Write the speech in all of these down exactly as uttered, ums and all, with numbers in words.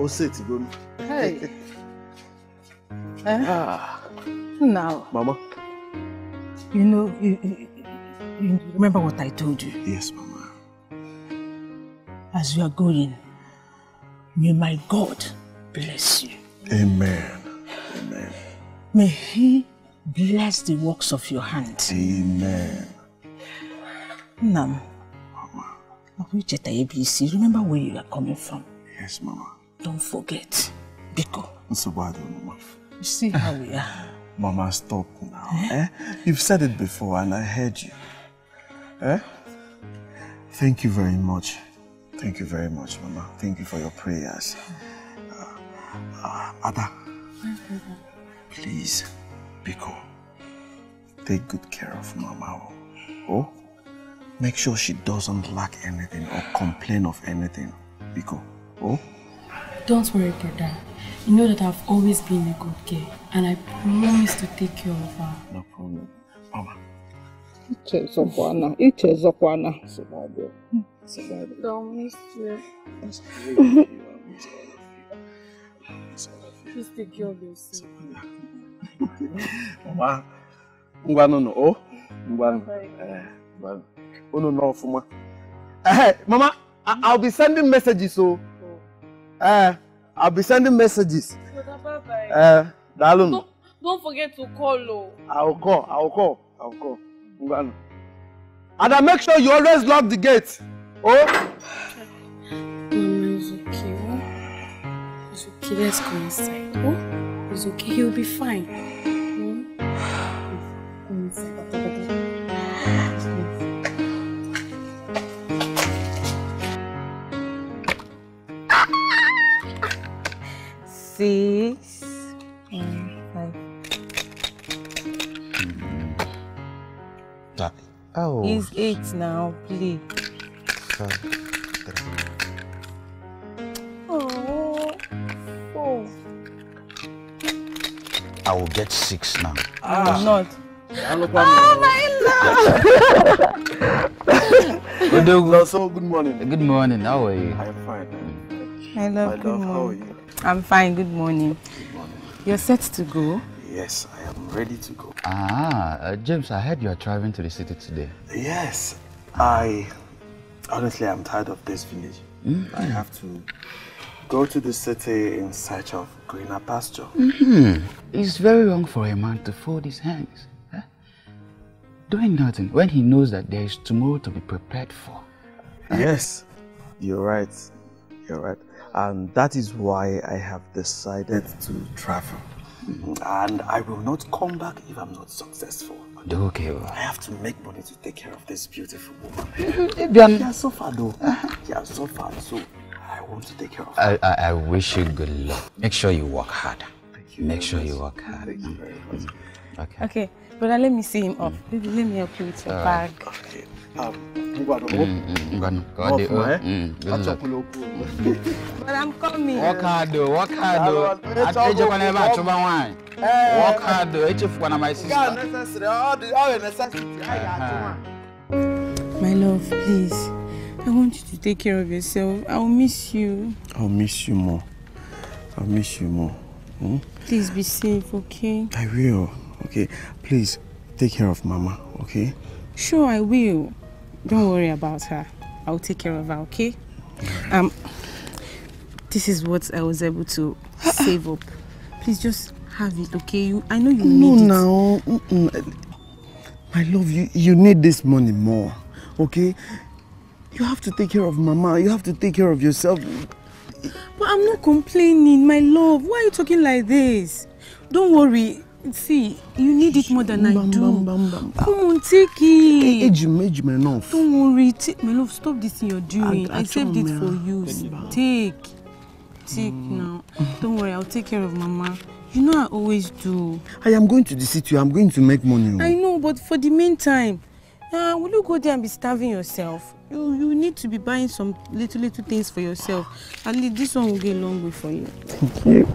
Osetigo. Hey. eh? Ah. Now. Mama. You know, you, you, you remember what I told you? Yes, Mama. As you are going, may my God bless you. Amen. Amen. May He bless the works of your hands. Amen. Nam. Mama. Remember where you are coming from. Yes, Mama. Don't forget. Because. Mama. You see how we are. Mama, stop now. Eh? You've said it before and I heard you. Eh? Thank you very much. Thank you very much, Mama. Thank you for your prayers. Uh, uh, Ada, please, Biko, take good care of Mama. Oh, make sure she doesn't lack anything or complain of anything, Biko. Oh? Don't worry, brother. You know that I've always been a good girl, and I promise to take care of her. No problem. Mama. It's a banana. It is a banana. Don't miss you. Please take care of yourself. Mama, Mama, no, oh, Mama, oh no, no, for me. Hey, Mama, I'll be sending messages, so. Uh, I'll be sending messages. Uh, don't, don't forget to call, oh. I'll call, I'll call, I'll call. And I make sure you always lock the gate. Oh? Mama, it's okay. Oh? It's okay, let's go inside. Oh? It's okay, he'll be fine. Oh? Six and five. That. Oh. It's eight now, please. Five, three. Oh, four. I will get six now. Ah, I'm not. Oh my love. Good morning. Good morning. How are you? I'm fine. I love. I love. Good morning. How are you? I'm fine, good morning. Good morning. You're set to go? Yes, I am ready to go. Ah, uh, James, I heard you are traveling to the city today. Yes, I... Honestly, I'm tired of this village. Mm-hmm. I have to go to the city in search of greener pasture. Mm-hmm. It's very wrong for a man to fold his hands. Huh? Doing nothing when he knows that there is tomorrow to be prepared for. Huh? Yes, you're right. You're right. And that is why I have decided to travel. Mm-hmm. And I will not come back if I'm not successful. Okay. I have to make money to take care of this beautiful woman. She has suffered though. She has suffered, so I want to take care of her. I, I, I wish you good luck. Make sure you work hard. Thank you. Make sure you work hard. Thank you very much. Okay. Okay, brother, let me see him up. Mm. Let me help you with your All bag. Right. Okay. Um, But I'm coming. Work hard, work hard. At age one, ever to my Work hard, age of one of my sisters. My love, please. I want you to take care of yourself. I'll miss you. I'll miss you more. I'll miss you more. Hmm? Please be safe, okay? I will. Okay. Please take care of Mama, okay? Sure, I will. Don't worry about her. I'll take care of her, okay? Um, this is what I was able to save up. Please just have it, okay? You, I know you no, need no. it. No, no. My love, you, you need this money more, okay? You have to take care of Mama. You have to take care of yourself. But I'm not complaining, my love. Why are you talking like this? Don't worry. See, you need it more than bam, I do. Bam, bam, bam, bam. Come on, take it. Enough. Don't worry, take, my love. Stop this you're doing. I, I saved it for you. Take, take mm. now. Don't worry, I'll take care of Mama. You know I always do. I am going to the city. I'm going to make money. I know, but for the meantime, uh, will you go there and be starving yourself? You you need to be buying some little little things for yourself. At least this one will go a long way for you. Thank you.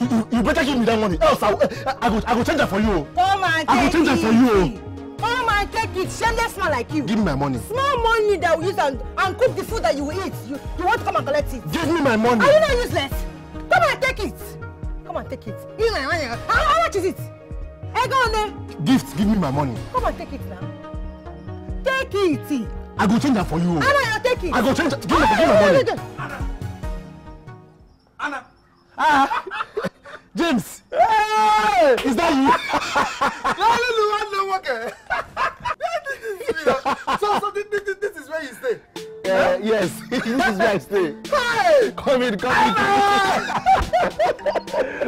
you, you better give me that money, else I will I will, I will change that for you. Come and I will change that for you. Come and take it, shameless man like you. Give me my money. Small money that we use and, and cook the food that you will eat. You, you want to come and collect it. Give me my money. Are you not useless? Come and take it. Come and take it. Give me my money. How, how much is it? Hey, go on there. Gift, give me my money. Come and take it now. Take it. I will change that for you. Anna, take it. I will change that. Give me my money. Anna. Anna. Ah. James. Hey. Is that you? So, so this, this, this is where you stay? Uh, yes, this is where I stay. Hey. Come in, come in.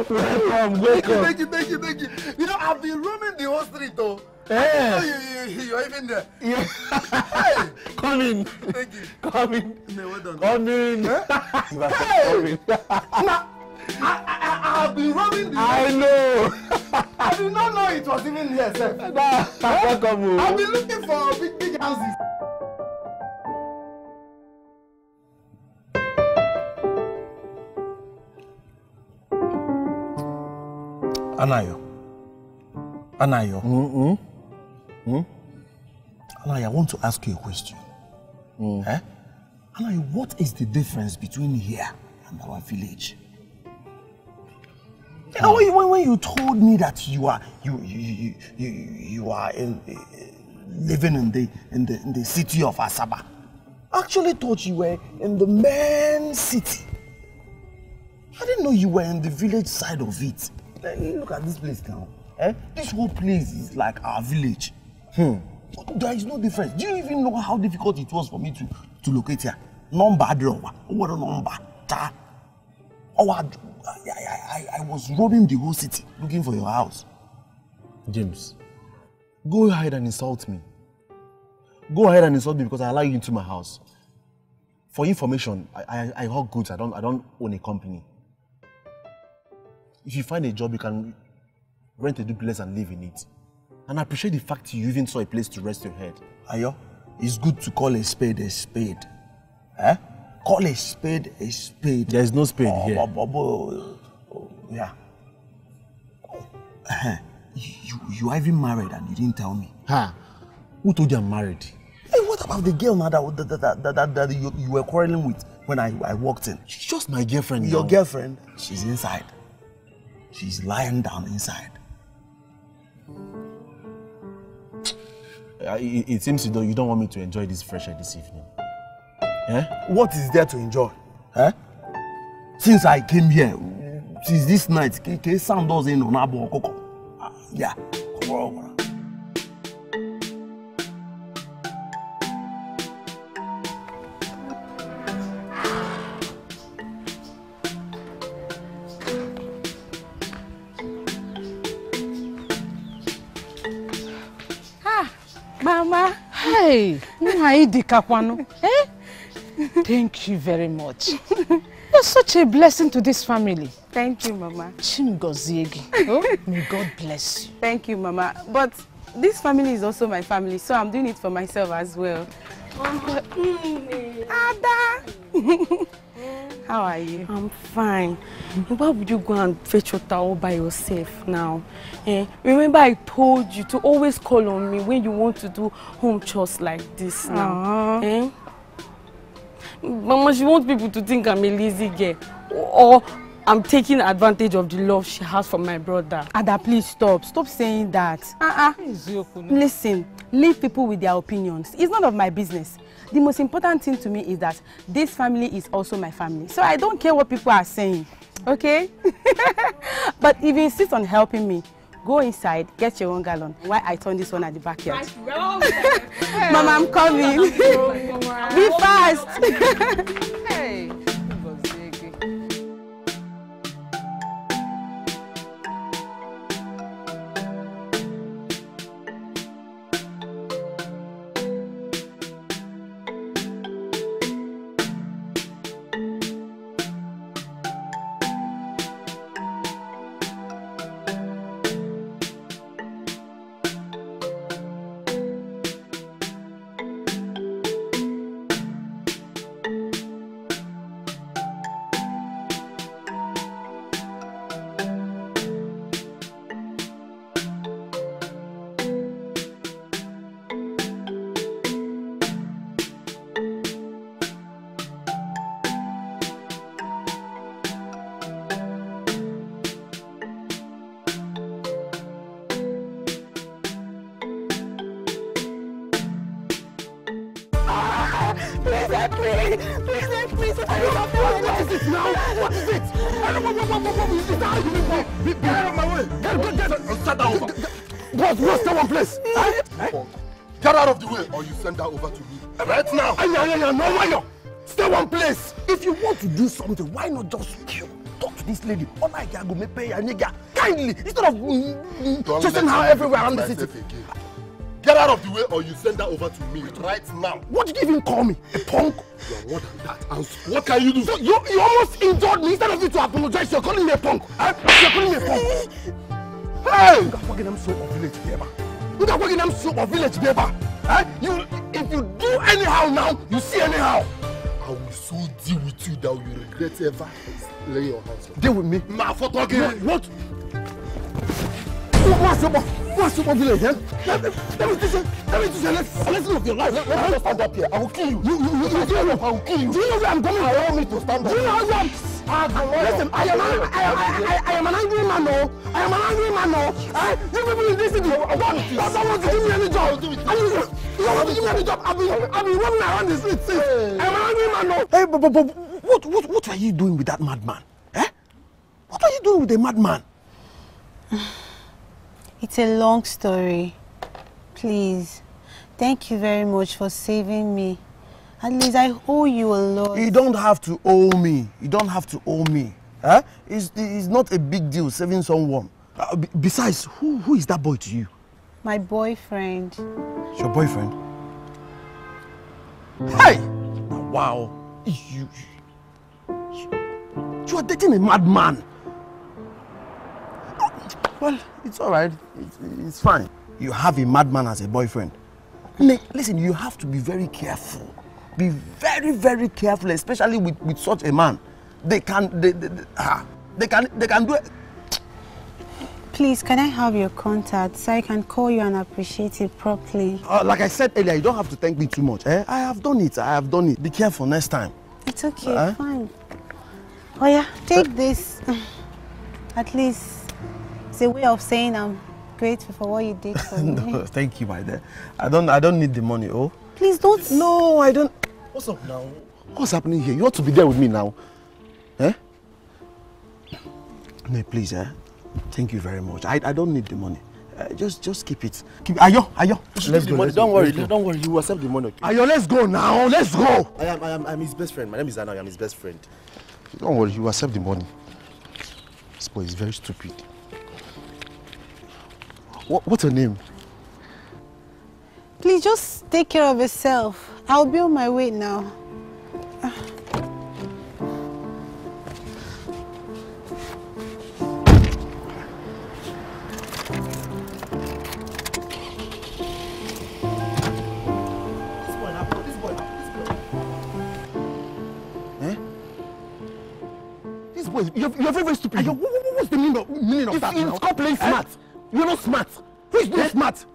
Welcome, welcome. Thank you, thank you, thank you. You know, I've been roaming the whole street, though. Yeah. You, you, you're even there. Yeah. Hey. Come in. Thank you. Come in. No, well done. Come in. Huh? Hey. Come in. I, I, I've been robbing the I room. Know. I did not know it was even here, Seth. Nah, huh? I've been looking for big, big houses. Anayo. Anayo. Mm-mm. Mm? Anayo, I want to ask you a question. Mm. Eh? Anayo, what is the difference between here and our village? You know, when, when you told me that you are you you you, you are in, uh, living in the in the in the city of Asaba, I actually thought you were in the main city. I didn't know you were in the village side of it. Look at this place now. Eh? This whole place is like our village. Hmm. There is no difference. Do you even know how difficult it was for me to, to locate here? Number, what a number. Ta. Oh, I, I, I, I was robbing the whole city looking for your house. James, go ahead and insult me. Go ahead and insult me because I allow you into my house. For information, I, I, I hawk goods. I don't, I don't own a company. If you find a job, you can rent a duplex and live in it. And I appreciate the fact you even saw a place to rest your head. Ayo, it's good to call a spade a spade. Eh? Call a spade a spade. There is no spade oh, here. Oh, oh, oh, oh. Yeah. Uh-huh. You, you are even married and you didn't tell me. Huh? Who told you I'm married? Hey, what about the girl now that, that, that, that, that, that you, you were quarreling with when I, I walked in? She's just my girlfriend. Your now. Girlfriend? She's inside. She's lying down inside. Uh, it, it seems you don't, you don't want me to enjoy this fresh air this evening. Eh? What is there to enjoy? Eh? Since I came here, since this night, K Sam doesn't know Nabo Koko. Yeah. Mama, hey, thank you very much. You're such a blessing to this family. Thank you, Mama. Oh, may God bless you. Thank you, Mama. But this family is also my family, so I'm doing it for myself as well. Ada! How are you? I'm fine. Why would you go and fetch water all by yourself now? Eh? Remember I told you to always call on me when you want to do home chores like this now. Eh? Mama, she wants people to think I'm a lazy girl. Or I'm taking advantage of the love she has for my brother. Ada, please stop. Stop saying that. Uh-uh. Listen, leave people with their opinions. It's none of my business. The most important thing to me is that this family is also my family. So I don't care what people are saying, okay? But if you insist on helping me, go inside, get your own gallon. Why I turn this one at the backyard? Mama, I'm coming. Be fast. Hey. Please help me, sir. What is it now? What is it? I don't want what, what, what, what is it now? Get out of my way. Get, get, get. Send her over. What? What's that one place? Get out of the way or you send her over to me. Right now. No, why not? Stay one place. If you want to do something, why not just kill? Talk to this lady. Oh my God, go me pay a nigga. Kindly. Instead of chasing her everywhere around the city. Get out of the way or you send that over to me right now. What did you even call me? A punk? You are more than that. And what can you do? So you, you almost injured me. Instead of you to apologize, you're calling me a punk. Huh? You're calling me a punk. Hey! You got fucking I'm so of village, Deba. You got fucking I'm so of village, Deba. Huh? You, if you do anyhow now, you see anyhow. I will so deal with you that you regret ever laying your hands on. Deal with me? Nah, for talking. What? What's your What's your village, eh? Let me do some, let me do some lesson of your life. Let, let me just stand up here. I will kill you. You, you, you, you stand up. I will kill you. Do you know where I'm coming? Allow me to stand up. Do you know where I'm? Uh, listen, I am, an, I, I, I, I am an angry man, no. I am an angry man, no. I, you people in this city, I don't want to give me any job. You don't want to give me any job. I've been, I've been running around the streets. I am an angry man, no. Hey, but, but, but what, what, what are you doing with that madman? Eh? What are you doing with the madman? It's a long story. Please, thank you very much for saving me. At least I owe you a lot. You don't have to owe me. You don't have to owe me. Huh? It's, it's not a big deal saving someone. Uh, besides, who, who is that boy to you? My boyfriend. It's your boyfriend? Hey! Wow. You, you, you are dating a madman. Well, it's all right. It's, it's fine. You have a madman as a boyfriend. Listen, you have to be very careful. Be very, very careful, especially with, with such a man. They can, they, they, ah, they can, they can do it. Please, can I have your contact so I can call you and appreciate it properly? Uh, like I said earlier, you don't have to thank me too much. Eh? I have done it. I have done it. Be careful next time. It's okay. Uh, fine. Oh yeah, take uh, this. At least. It's a way of saying I'm grateful for what you did for me. No, thank you, my dear. I don't, I don't need the money, oh. Please don't. No, I don't. What's up now? What's happening here? You ought to be there with me now, eh? No, please, eh? Thank you very much. I, I don't need the money. Uh, just, just keep it. Keep. Ayo, ayo. Let's go. Money. Let's don't go. worry. Let's don't go. worry. You will accept the money. Okay? Ayo, let's go now. Let's go. I am, I am, I'm his best friend. My name is Anayo. I'm his best friend. Don't worry. You will accept the money. This boy is very stupid. What, what's her name? Please just take care of yourself. I'll be on my way now. Uh. This boy now, this boy now, this boy. Eh? This boy, you're, you're very, very stupid. You, what, what's the meaning of, meaning of it's, that now? It's called playing smart. Eh? You're not smart. Who is not eh? smart?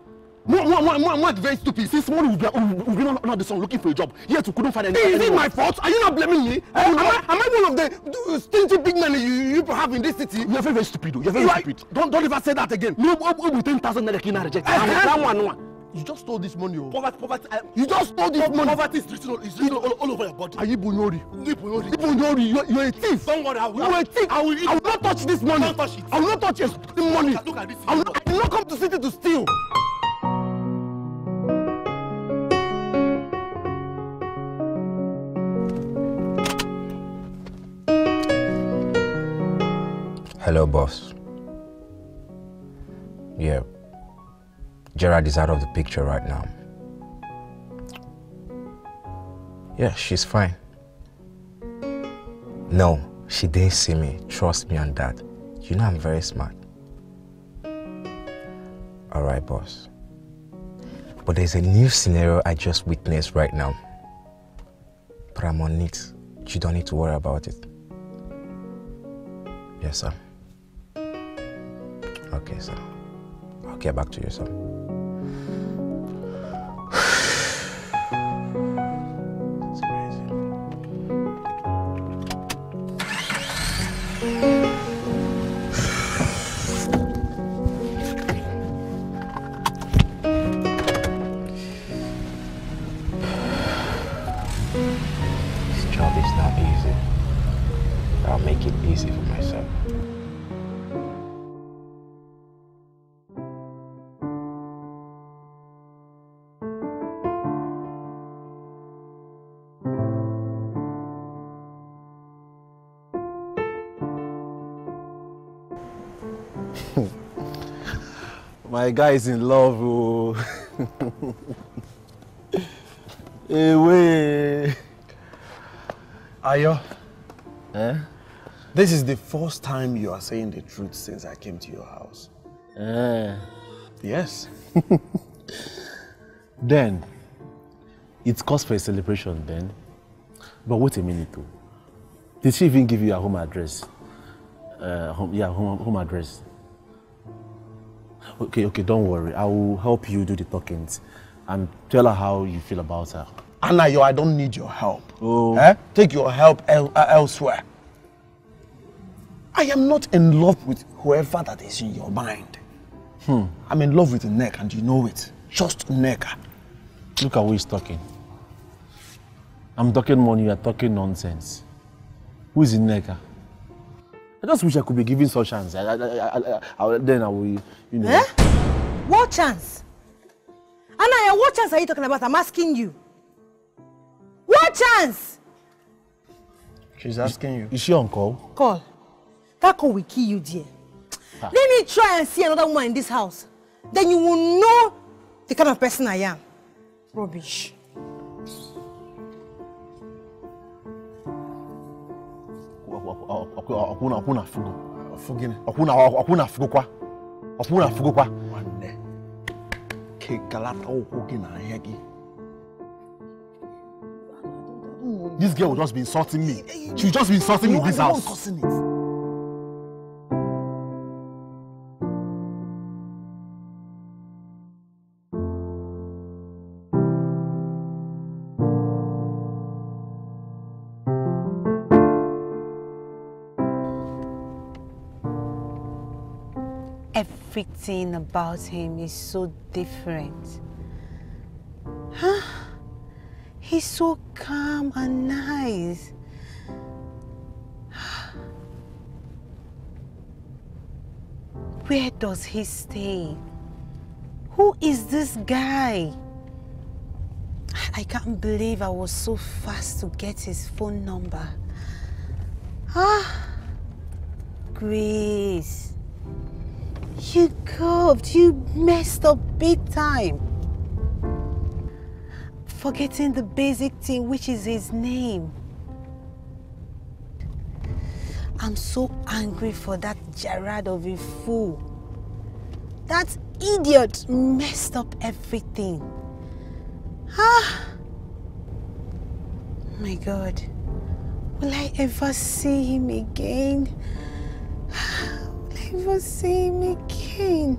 More, more, more, more, more very stupid. Since someone will be, will be not, not the son looking for a job, yet you couldn't find any. Is it my fault? Are you not blaming me? Uh, am, I, am I one of the stingy big men you, you have in this city? You're very, very stupid. You're very, very stupid. Don't, don't ever say that again. No, with ten thousand naira, you reject. That one, one. You just stole this money. Poverty, poverty. I, you just stole this money. Poverty is written, is written all, all over your body. Are you Bunyori? Bunyori. Bunyori, you're, you're a thief. Don't worry, I will. You're a thief. I will, I will not touch this money. Don't touch it. I will not touch your money. Look at this. I will not, I will not come to city to steal. Hello, boss. Yeah. Gerard is out of the picture right now. Yeah, she's fine. No, she didn't see me. Trust me on that. You know I'm very smart. All right, boss. But there's a new scenario I just witnessed right now. But I'm on it. You don't need to worry about it. Yes, sir. Okay, sir. I'll get back to you, sir. now. My guy is in love, oh. Away. Ayo. Eh? This is the first time you are saying the truth since I came to your house. Eh. Yes. Then, it's cause for a celebration then. But wait a minute though. Did she even give you a home address? Uh, home, yeah, home, home address. Okay, okay, don't worry. I will help you do the talkings and tell her how you feel about her. Anayo, I don't need your help. Oh. Eh? Take your help el uh, elsewhere. I am not in love with whoever that is in your mind. Hmm. I'm in love with Nneka and you know it. Just Nneka. Look at who is talking. I'm talking money, you are talking nonsense. Who is Nneka? I just wish I could be given such chance. I, I, I, I, I, then I will, you know. Eh? What chance? Anaya, what chance are you talking about? I'm asking you. What chance? She's asking you. Is she on call? Call. That call will kill you, dear. Ah. Let me try and see another woman in this house. Then you will know the kind of person I am. Rubbish. Okuna okuna fugo. Fugine. Okuna okuna fugo kwa. Okuna fugo kwa. One. Ke galata okuna hegi. This girl will just be insulting me. She will just be insulting me in this house. Everything about him is so different. Huh? He's so calm and nice. Where does he stay? Who is this guy? I can't believe I was so fast to get his phone number. Ah, Grace. You curved, you messed up big time. Forgetting the basic thing, which is his name. I'm so angry for that Gerard of a fool. That idiot messed up everything. Ah! My God, will I ever see him again? Never see me again.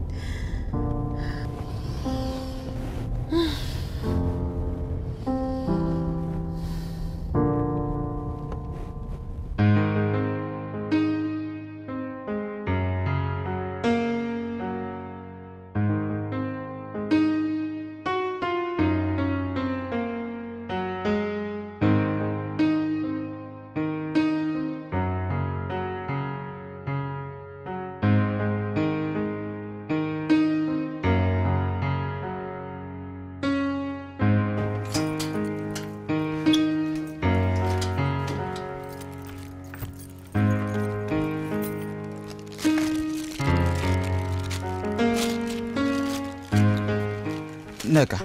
Nneka,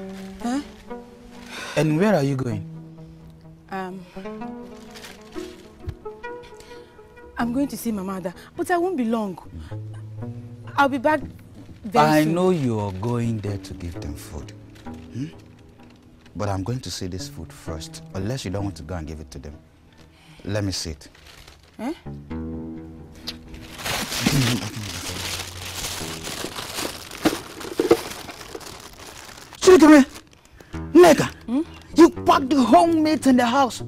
huh? And where are you going? Um, I'm going to see my mother, but I won't be long. I'll be back very I soon. I know you are going there to give them food, hmm? But I'm going to see this food first, unless you don't want to go and give it to them. Let me see it. Huh? Nneka, hmm? You packed the homemade in the house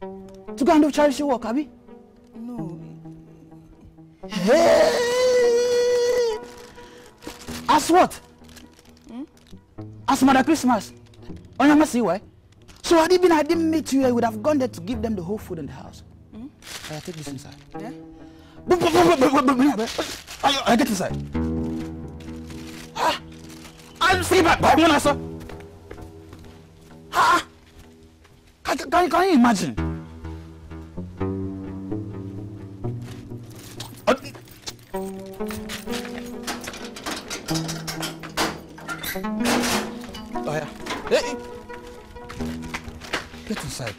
to go and do charity work, Abi? No. Hey! As what? Hmm? As Mother Christmas. Oh, you must see why. So had it been I didn't meet you, I would have gone there to give them the whole food in the house. Hmm? I take this inside. Yeah? I, I get inside. Ah! I'm sleeping by one, sir. Ah! Can, can, can you imagine? Oh, yeah. Hey. Get inside.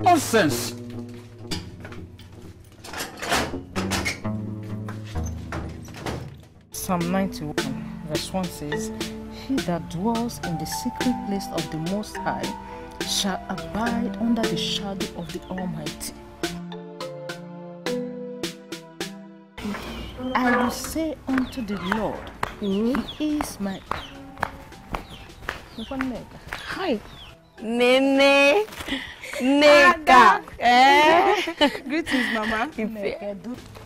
Nonsense! Psalm ninety-one verse one says, He that dwells in the secret place of the Most High shall abide under the shadow of the Almighty. I will say unto the Lord, He is my... Hi. Nene. Nneka. Eh? Greetings, Mama.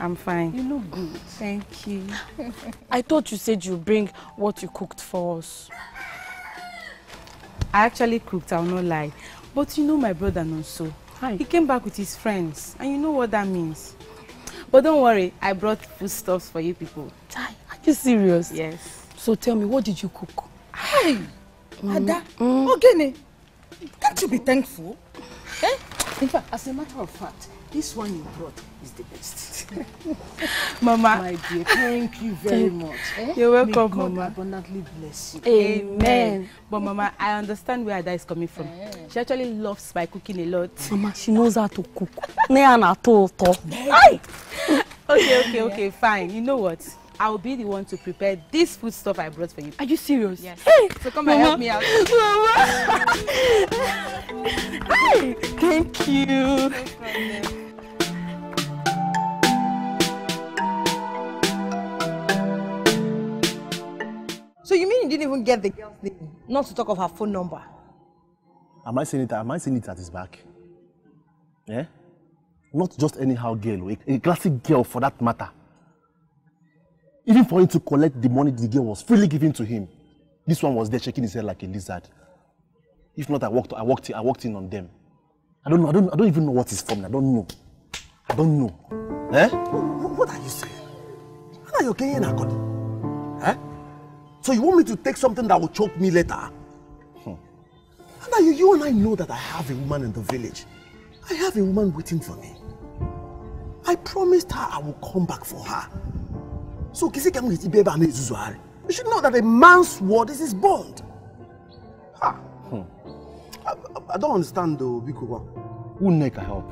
I'm fine. You look good. Thank you. I thought you said you bring what you cooked for us. I actually cooked, I'll not lie. But you know my brother Nonso. Hi. He came back with his friends. And you know what that means. But don't worry, I brought foodstuffs for you people. Hi. Are you serious? Yes. So tell me, what did you cook? Hi. Mm. Ada, mm. Ogene, can't you be thankful? Eh? In fact, as a matter of fact, this one you brought is the best. Mama, my dear, thank you very much. Eh? You're welcome, God Mama. God abundantly bless you. Amen. Amen. But Mama, I understand where Ada is coming from. Amen. She actually loves my cooking a lot. Mama, she knows how to cook. Okay, okay, okay, fine. You know what? I'll be the one to prepare this food stuff I brought for you. Are you serious? Yes. Hey, so come Mama. and help me out. Mama. Hey, thank you. No problem. So you mean you didn't even get the girl's name, not to talk of her phone number? Am I saying it? Am I saying it at his back? Yeah. Not just anyhow girl, a, a classic girl for that matter. Even for him to collect the money the girl was freely giving to him, this one was there shaking his head like a lizard. If not, I walked, I walked, I walked in on them. I don't know. I don't. I don't even know what is forming. I don't know. I don't know. Eh? What, what are you saying? What are you getting at, God? Eh? So you want me to take something that will choke me later? Hmm. And you, you and I know that I have a woman in the village. I have a woman waiting for me. I promised her I will come back for her. So, you should know that a man's word is his bond. Ah. Hmm. I, I don't understand though, Bikuba. Who Nneka help?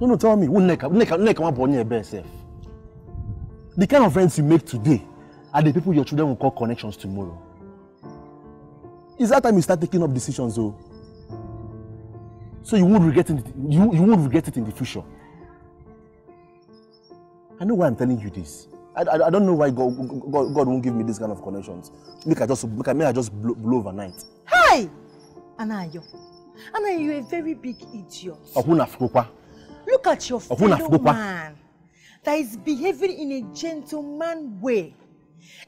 No, no, tell me. Who Nneka? Nneka, Nneka, one born your best self. The kind of friends you make today are the people your children will call connections tomorrow. It's that time you start taking up decisions, though. So you won't regret it. You you won't regret it in the future. I know why I'm telling you this. I, I, I don't know why God, God, God won't give me this kind of connections. Make I just, make I, make I just blow, blow overnight. Hi! Anayo. Anayo, you're a very big idiot. Look at your fellow man that is behaving in a gentleman way.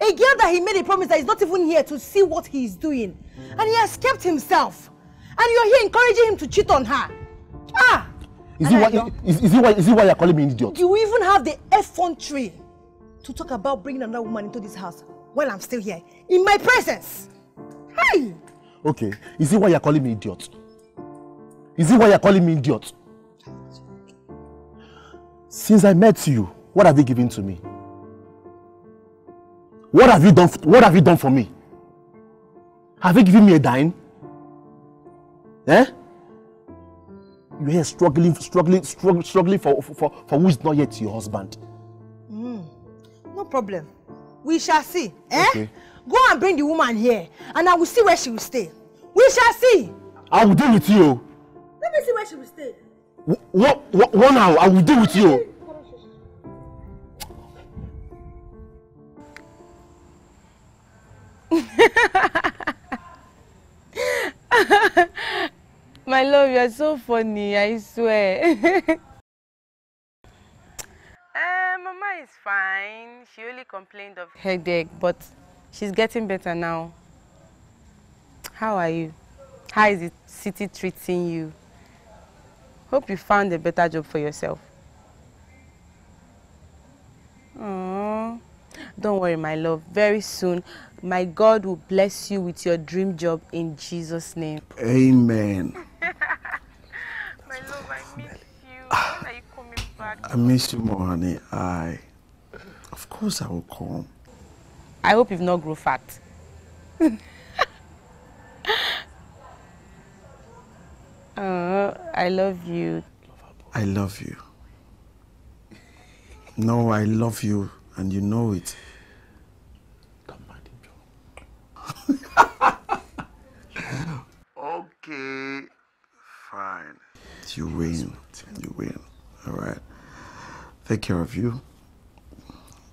A girl that he made a promise that is not even here to see what he is doing. And he has kept himself. And you're here encouraging him to cheat on her. Ah! Is it, why, is, is, it why, is it why you're calling me an idiot? Do you even have the effrontery to talk about bringing another woman into this house while I'm still here, in my presence? Hi! Okay, is it why you're calling me idiot? Is it why you're calling me idiot? Since I met you, what have you given to me? What have you done, what have you done for me? Have you given me a dime? Eh? You're here struggling, struggling, struggling, struggling for, for, for who is not yet your husband. Mm. No problem. We shall see. Eh? Okay. Go and bring the woman here, and I will see where she will stay. We shall see. I will deal with you. Let me see where she will stay. What? What? One hour. I will deal with you. My love, you are so funny, I swear. uh, Mama is fine. She only complained of headache, but she's getting better now. How are you? How is the city treating you? Hope you found a better job for yourself. Aww. Don't worry, my love. Very soon, my God will bless you with your dream job in Jesus' name. Amen. My love, I miss you. When are you coming back? I miss you more, honey. I... Of course I will come. I hope you've not grown fat. Oh, I love you. I love you. No, I love you, and you know it. Okay, fine. You win. You win. All right. Take care of you.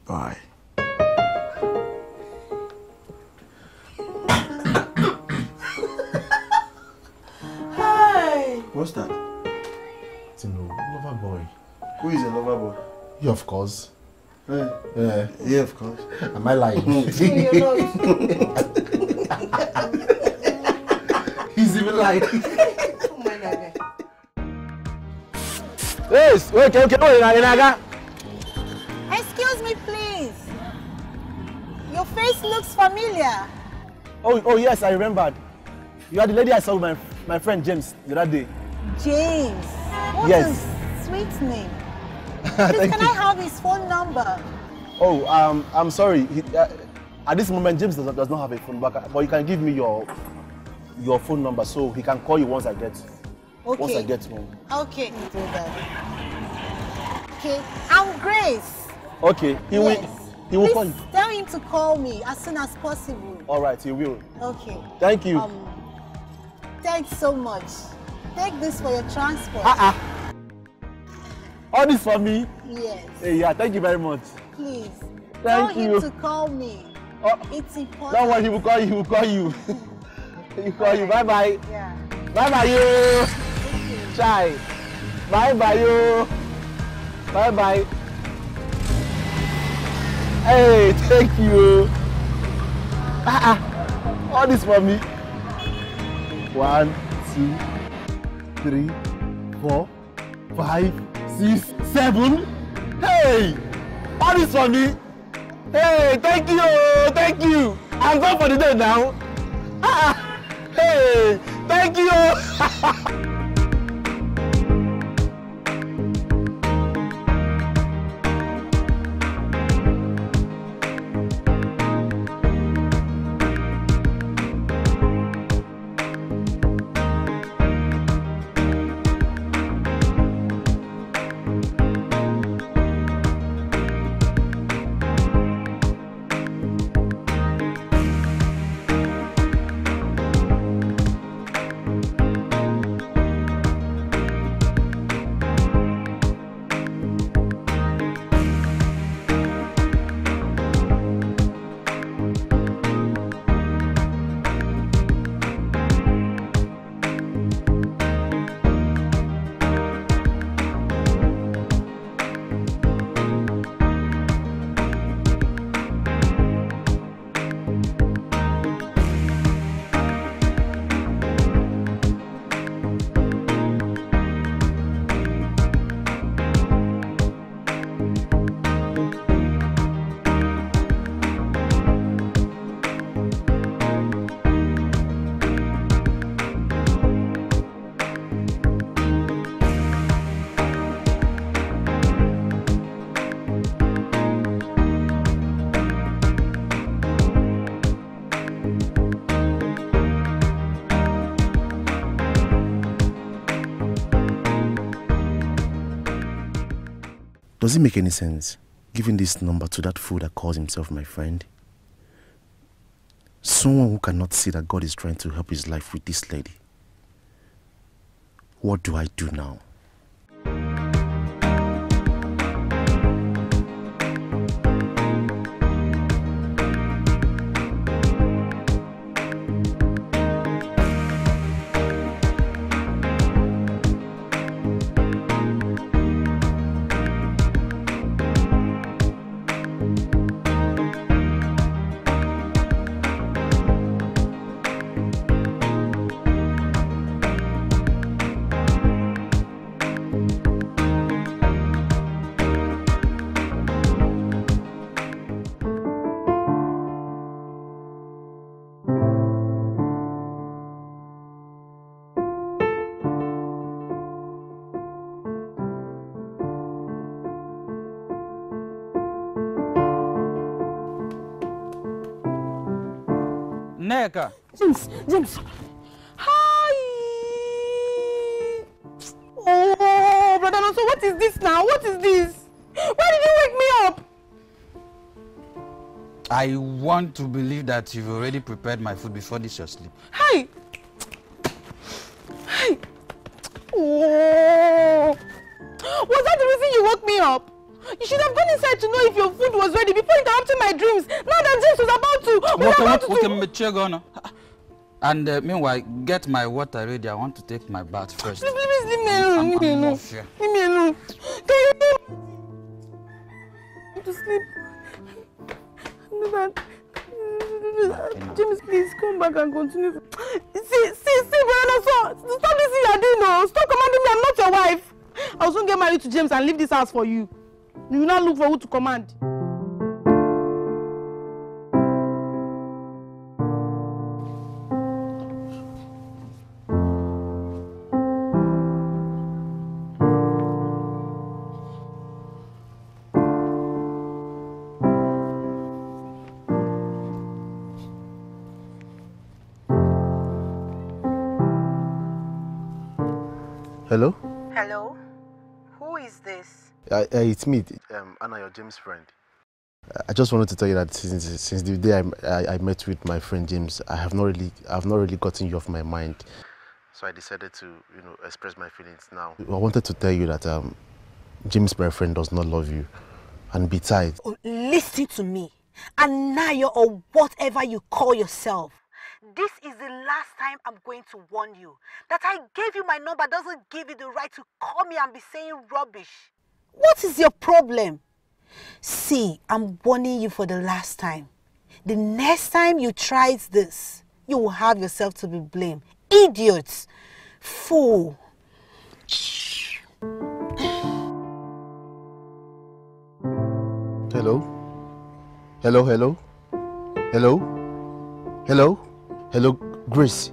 Bye. What's that? It's a lover boy. Who is a lover boy? You, of course. Hey. Yeah. Yeah, of course. Am I lying? He's even lying. Oh my God. Yes. Wait, okay, okay. Excuse me, please. Your face looks familiar. Oh, oh yes, I remembered. You are the lady I saw with my my friend James the other day. James? What yes. a sweet name. Please, can you. I have his phone number? Oh, um, I'm sorry. He, uh, at this moment, James does, does not have a phone number, but you can give me your your phone number so he can call you once I get okay. once I get home. Okay. We'll do that. Okay. I'm Grace. Okay. He yes. will. He will Please call you. Tell him to call me as soon as possible. All right, he will. Okay. Thank you. Um, Thanks so much. Take this for your transport. Uh-uh. All this for me? Yes. Hey, yeah, thank you very much. Please. Thank Tell you. him to call me. Oh, it's important. Don't worry, he will call you. He will call you. he will call right. you. Bye-bye. Yeah. Bye-bye, you. Thank you. Chai. Bye-bye, you. Bye-bye. Hey, thank you. Uh-uh. All this for me. One, two, three, four, five, six, seven. Hey! All this for me. Hey, thank you, thank you. I'm done for the day now. Ah, hey, thank you. Does it make any sense, giving this number to that fool that calls himself my friend? Someone who cannot see that God is trying to help his life with this lady. What do I do now? Nneka. James, James. Hi. Oh, brother Nonso, what is this now? What is this? Why did you wake me up? I want to believe that you've already prepared my food before this your sleep. Hi. Hi. Oh. Was that the reason you woke me up? You should have gone inside to know if your food was ready before interrupting my dreams. Now that James was about to, we okay, about okay, to okay, check on. And uh, meanwhile, get my water ready. I want to take my bath first. Please, please leave me alone. Leave me alone. Leave me alone. Can you leave me to sleep? James, please come back and continue. See, see, see, brother, stop this thing you're doing now. Stop commanding me. I'm not your wife. I'll soon get married to James and leave this house for you. You will not look for who to command. Hello? Hello? Who is this? Uh, uh, it's me, um, Anayo, James' friend. I just wanted to tell you that since, since the day I, I, I met with my friend James, I have not really, I've not really gotten you off my mind. So I decided to, you know, express my feelings now. I wanted to tell you that um, James, my friend, does not love you, and besides. Oh, listen to me, Anayo, or whatever you call yourself. This is the last time I'm going to warn you. That I gave you my number doesn't give you the right to call me and be saying rubbish. What is your problem? See, I'm warning you for the last time. The next time you try this, you will have yourself to be blamed. Idiot! Fool! Hello? Hello, hello? Hello? Hello? Hello, Grace.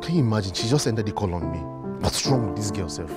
Can you imagine? She just ended the call on me. What's wrong with this girl, Seth?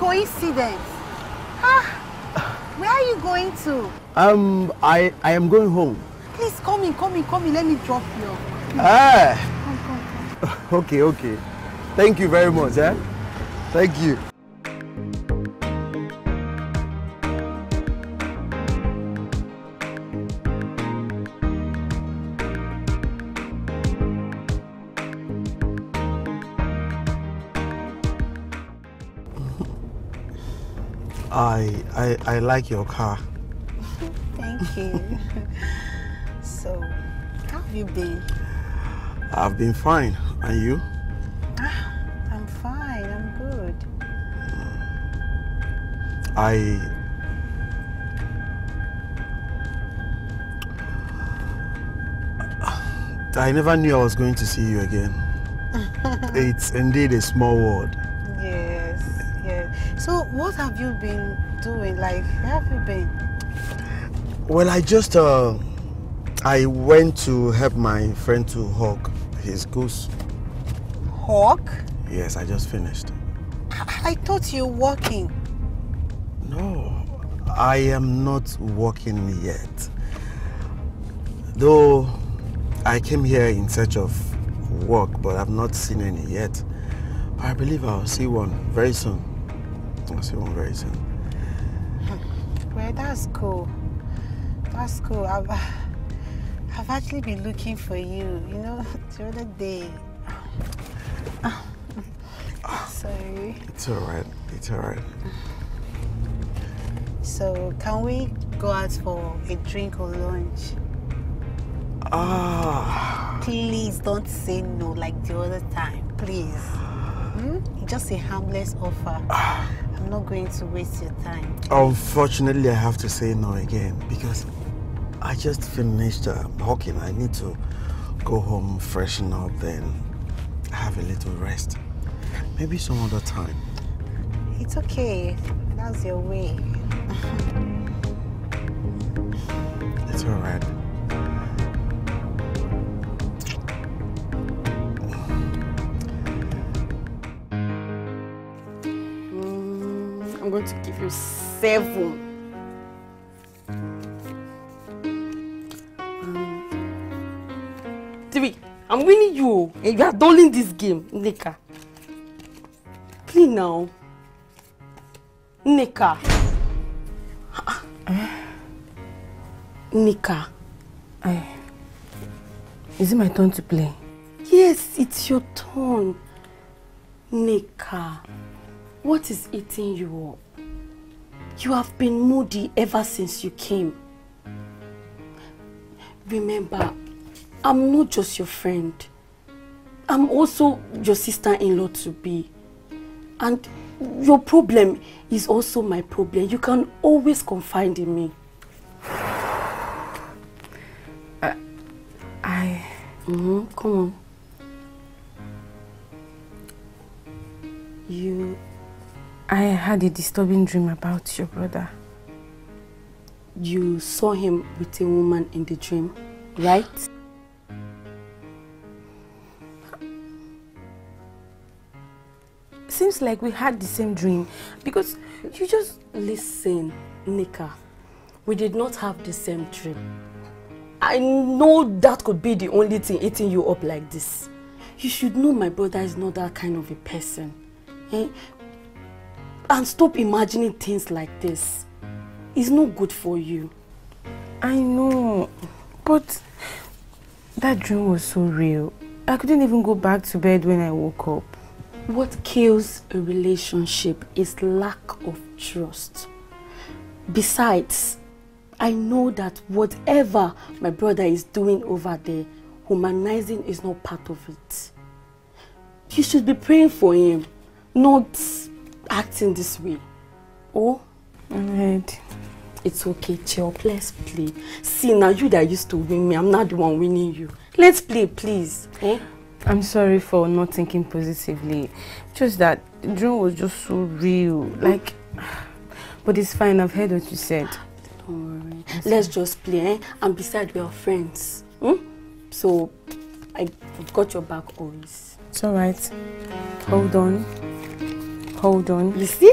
Coincidence. Huh? Where are you going to? Um, I, I am going home. Please come in, come in, come in. Let me drop you. Ah. Come, come, come. Okay, okay. Thank you very much. Eh? Thank you. I, I I like your car. Thank you. So, how have you been? I've been fine. And you? Ah, I'm fine. I'm good. I I never knew I was going to see you again. It's indeed a small world. So, what have you been doing? Like, where have you been? Well, I just, uh, I went to help my friend to hog his goose. talk? Yes, I just finished. I, I thought you were working. No, I am not working yet. Though I came here in search of work, but I've not seen any yet. But I believe I'll see one very soon. I'll see one very soon. Well, that's cool. That's cool. I've, I've actually been looking for you, you know, the other day. Sorry. It's all right. It's all right. So, can we go out for a drink or lunch? Ah. Please don't say no like the other time. Please. Hmm? Just a harmless offer. Ah. I'm not going to waste your time. Unfortunately, I have to say no again because I just finished uh, walking. I need to go home, freshen up, then have a little rest. Maybe some other time. It's okay. That's your way. It's all right. Mm, I'm going to give you seven. Um, three. I'm winning you. And you are doling this game, Nneka. Please now. Nneka. Nneka. Is it my turn to play? Yes, it's your turn. Nneka. What is eating you up? You have been moody ever since you came. Remember, I'm not just your friend. I'm also your sister-in-law to be. And your problem is also my problem. You can always confide in me. Uh, I... Mm-hmm. Come on. You... I had a disturbing dream about your brother. You saw him with a woman in the dream, right? Seems like we had the same dream because you just... Listen, Nneka, we did not have the same dream. I know that could be the only thing eating you up like this. You should know my brother is not that kind of a person. Eh? And stop imagining things like this. It's not good for you. I know, but that dream was so real. I couldn't even go back to bed when I woke up. What kills a relationship is lack of trust. Besides, I know that whatever my brother is doing over there, humanizing is not part of it. You should be praying for him, not acting this way. Oh? Alright. It's okay, Chop. Let's play. See, now you that used to win me, I'm not the one winning you. Let's play, please. Eh? I'm sorry for not thinking positively. Just that the dream was just so real. Like, but it's fine. I've heard what you said. Don't worry. That's Let's fine. Just play, eh? And besides, we are friends. Hmm? So, I've got your back always. It's all right. Hold on. Hold on. You see?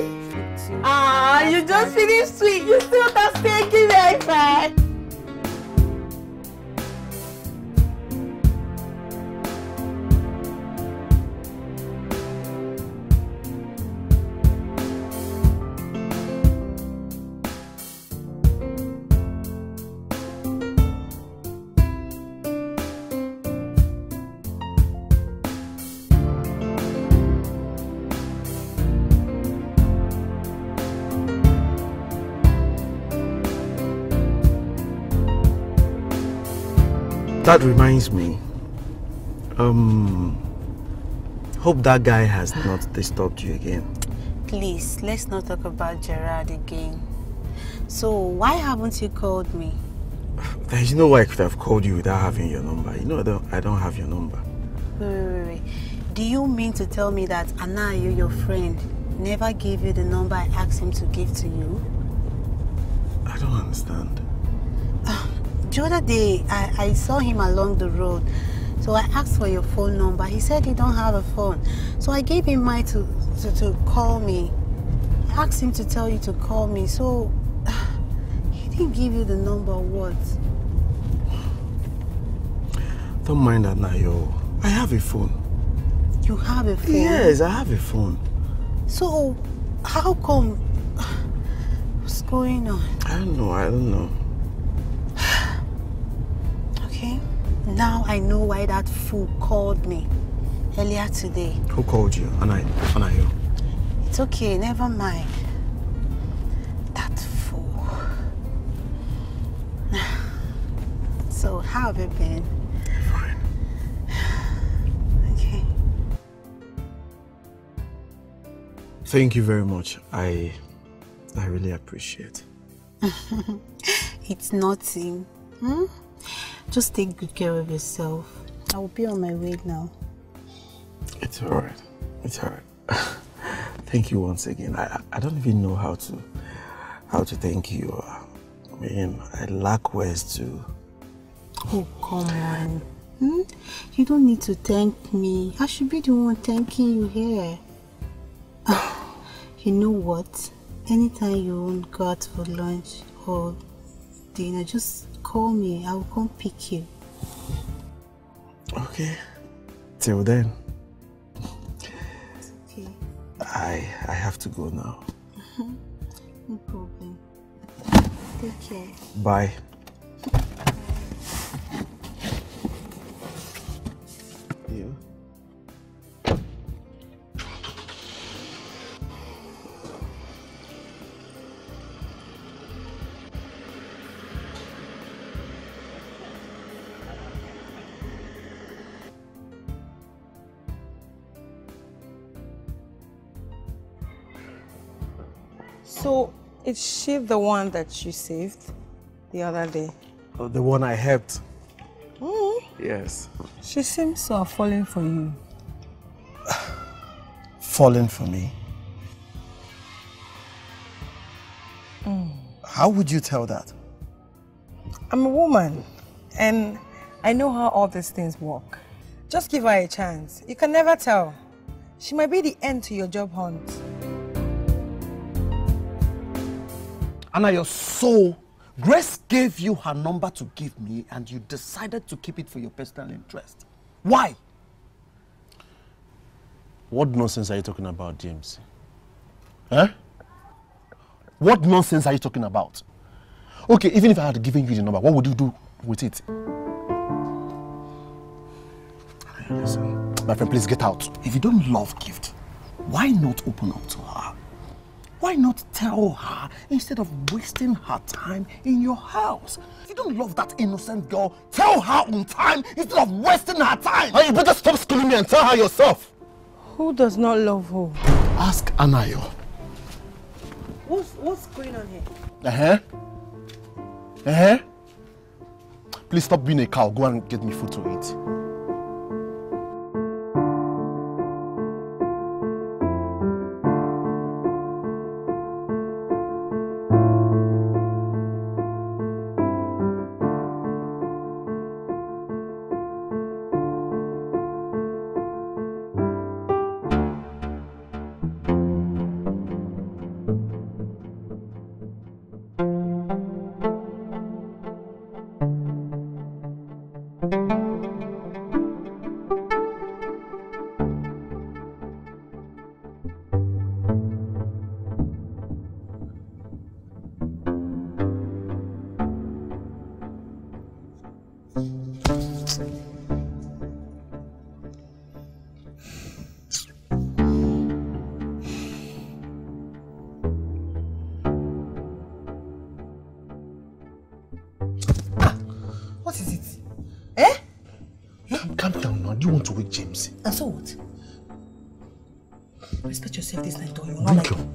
Ah, you just finished sweet. You still not taking it back. That reminds me, um, hope that guy has not disturbed you again. Please, let's not talk about Gerard again. So, why haven't you called me? There is no way I could have called you without having your number. You know, I don't, I don't have your number. Wait, wait, wait. Do you mean to tell me that Anayo, your friend, never gave you the number I asked him to give to you? I don't understand. The other day, I, I saw him along the road, So I asked for your phone number. He said he don't have a phone. So I gave him mine to, to, to call me. I asked him to tell you to call me. So he didn't give you the number, what? Don't mind that, Nayo. I have a phone. You have a phone? Yes, I have a phone. So how come? What's going on? I don't know. I don't know. Okay. Now I know why that fool called me earlier today. Who called you? Anayo. Anayo. It's okay. Never mind. That fool. So how have you been? Fine. Okay. Thank you very much. I, I really appreciate. It's nothing. Hmm? Just take good care of yourself. I will be on my way now. It's alright. It's alright. Thank you once again. I, I don't even know how to how to thank you. I mean, I lack words to... Oh, come on. Hmm? You don't need to thank me. I should be the one thanking you here. You know what? Anytime you want to go out for lunch or dinner, just... call me. I will come pick you. Okay. Till then. It's okay. I I have to go now. No problem. Take care. Bye. You. So, is she the one that you saved the other day? Oh, the one I helped? Mm. Yes. She seems to have fallen for you. Fallen for me? Mm. How would you tell that? I'm a woman and I know how all these things work. Just give her a chance. You can never tell. She might be the end to your job hunt. Anayo, so Grace gave you her number to give me and you decided to keep it for your personal interest. Why? What nonsense are you talking about, James? Huh? What nonsense are you talking about? Okay, even if I had given you the number, what would you do with it? Listen, my friend, please get out. If you don't love gift, why not open up to her? Why not tell her instead of wasting her time in your house? If you don't love that innocent girl, tell her on time instead of wasting her time! And you better stop schooling me and tell her yourself! Who does not love who? Ask Anayo. What's, what's going on here? Uh-huh. Uh-huh. Please stop being a cow. Go and get me food to eat.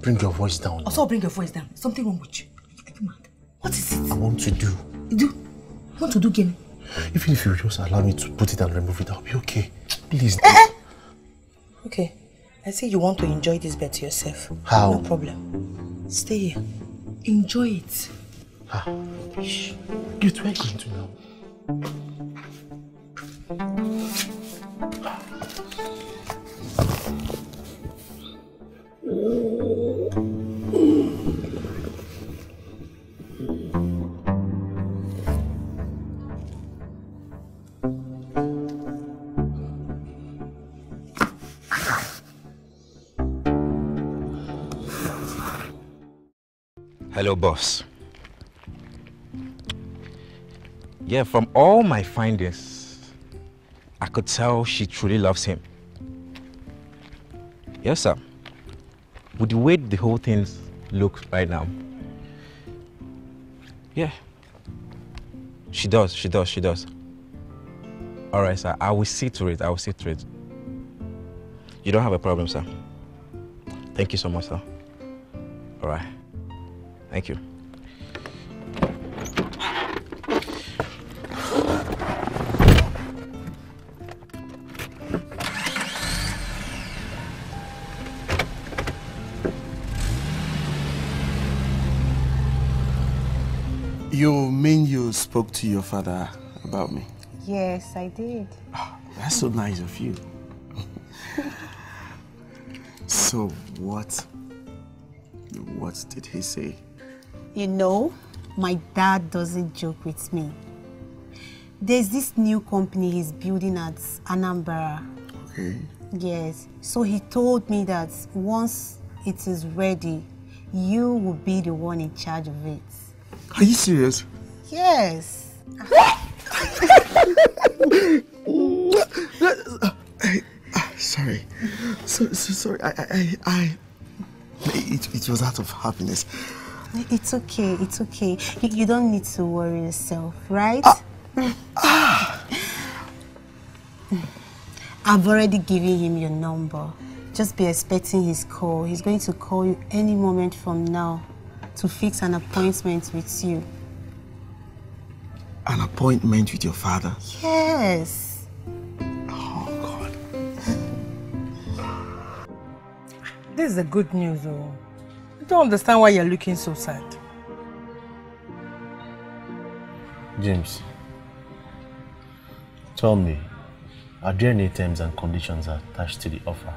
Bring your voice down. Also, bring your voice down. Something wrong with you. Are you mad? What is it? I want to do. Do? You want to do again? Even if you just allow me to put it and remove it, I'll be okay. Please. Eh, eh. Okay. I say you want to enjoy this bed to yourself. How? No problem. Stay here. Enjoy it. Ah. Shh. Get where you're going to now. Hello, boss. Yeah, from all my findings, I could tell she truly loves him. Yes, sir. With the way the whole thing looks right now. Yeah. She does, she does, she does. All right, sir. I will see to it. I will see to it. You don't have a problem, sir. Thank you so much, sir. All right. Thank you. You mean you spoke to your father about me? Yes, I did. Oh, that's so nice of you. So what, what did he say? You know, my dad doesn't joke with me. There's this new company he's building at Anambra. Okay. Yes. So he told me that once it is ready, you will be the one in charge of it. Are you serious? Yes. Sorry. So, so sorry. I, I, I, it, it was out of happiness. It's okay, it's okay. You, you don't need to worry yourself, right? Ah. Ah. I've already given him your number. Just be expecting his call. He's going to call you any moment from now to fix an appointment with you. An appointment with your father? Yes. Oh, God. This is the good news, though. I don't understand why you're looking so sad. James, tell me, are there any terms and conditions attached to the offer?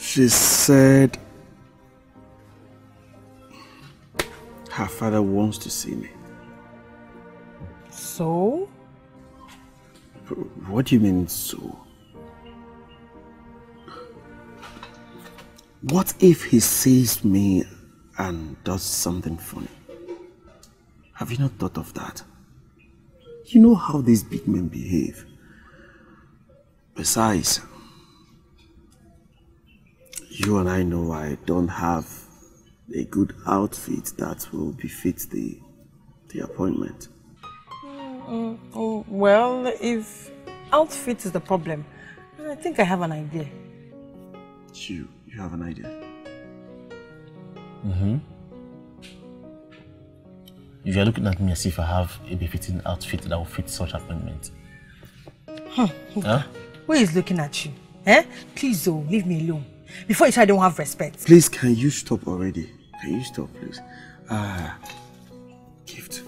She said her father wants to see me. So? What do you mean, so? What if he sees me and does something funny? Have you not thought of that? You know how these big men behave. Besides, you and I know I don't have a good outfit that will befit the, the appointment. Mm, oh, well, if outfit is the problem, I think I have an idea. You. You have an idea? Mm-hmm. You are looking at me as if I have a befitting outfit that will fit such appointment. Huh? huh? Who is looking at you? Eh? Please, oh, leave me alone. Before you say I don't have respect. Please, can you stop already? Can you stop, please? Ah, uh, gift.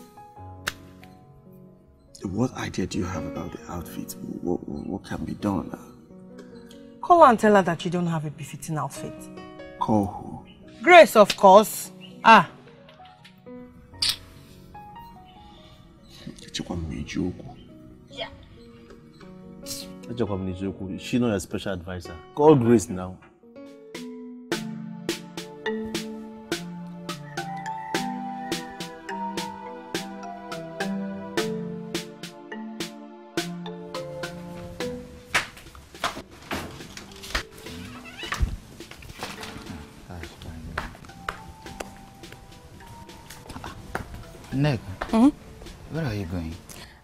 What idea do you have about the outfit? What, what can be done? Call her and tell her that you don't have a befitting outfit. Call who? Grace, of course. Ah. Yeah. She knows your special advisor. Call Grace now.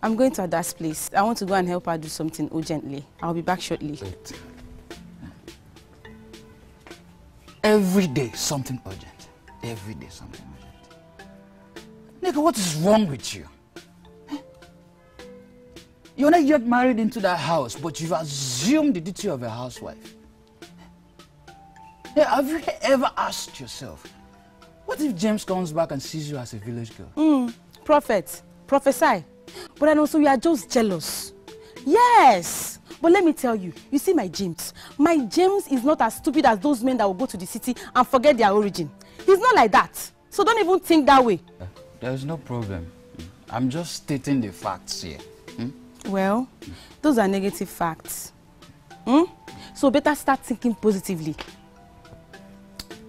I'm going to Ada's place. I want to go and help her do something urgently. I'll be back shortly. Wait. Every day something urgent. Every day something urgent. Nneka, what is wrong with you? Huh? You're not yet married into that house, but you've assumed the duty of a housewife. Now, have you ever asked yourself, what if James comes back and sees you as a village girl? Mm, prophet, prophesy. But I know, so you are just jealous. Yes, but let me tell you, you see my James. My James is not as stupid as those men that will go to the city and forget their origin. He's not like that. So don't even think that way. Uh, there's no problem. I'm just stating the facts here. Hmm? Well, hmm. those are negative facts. Hmm? So better start thinking positively.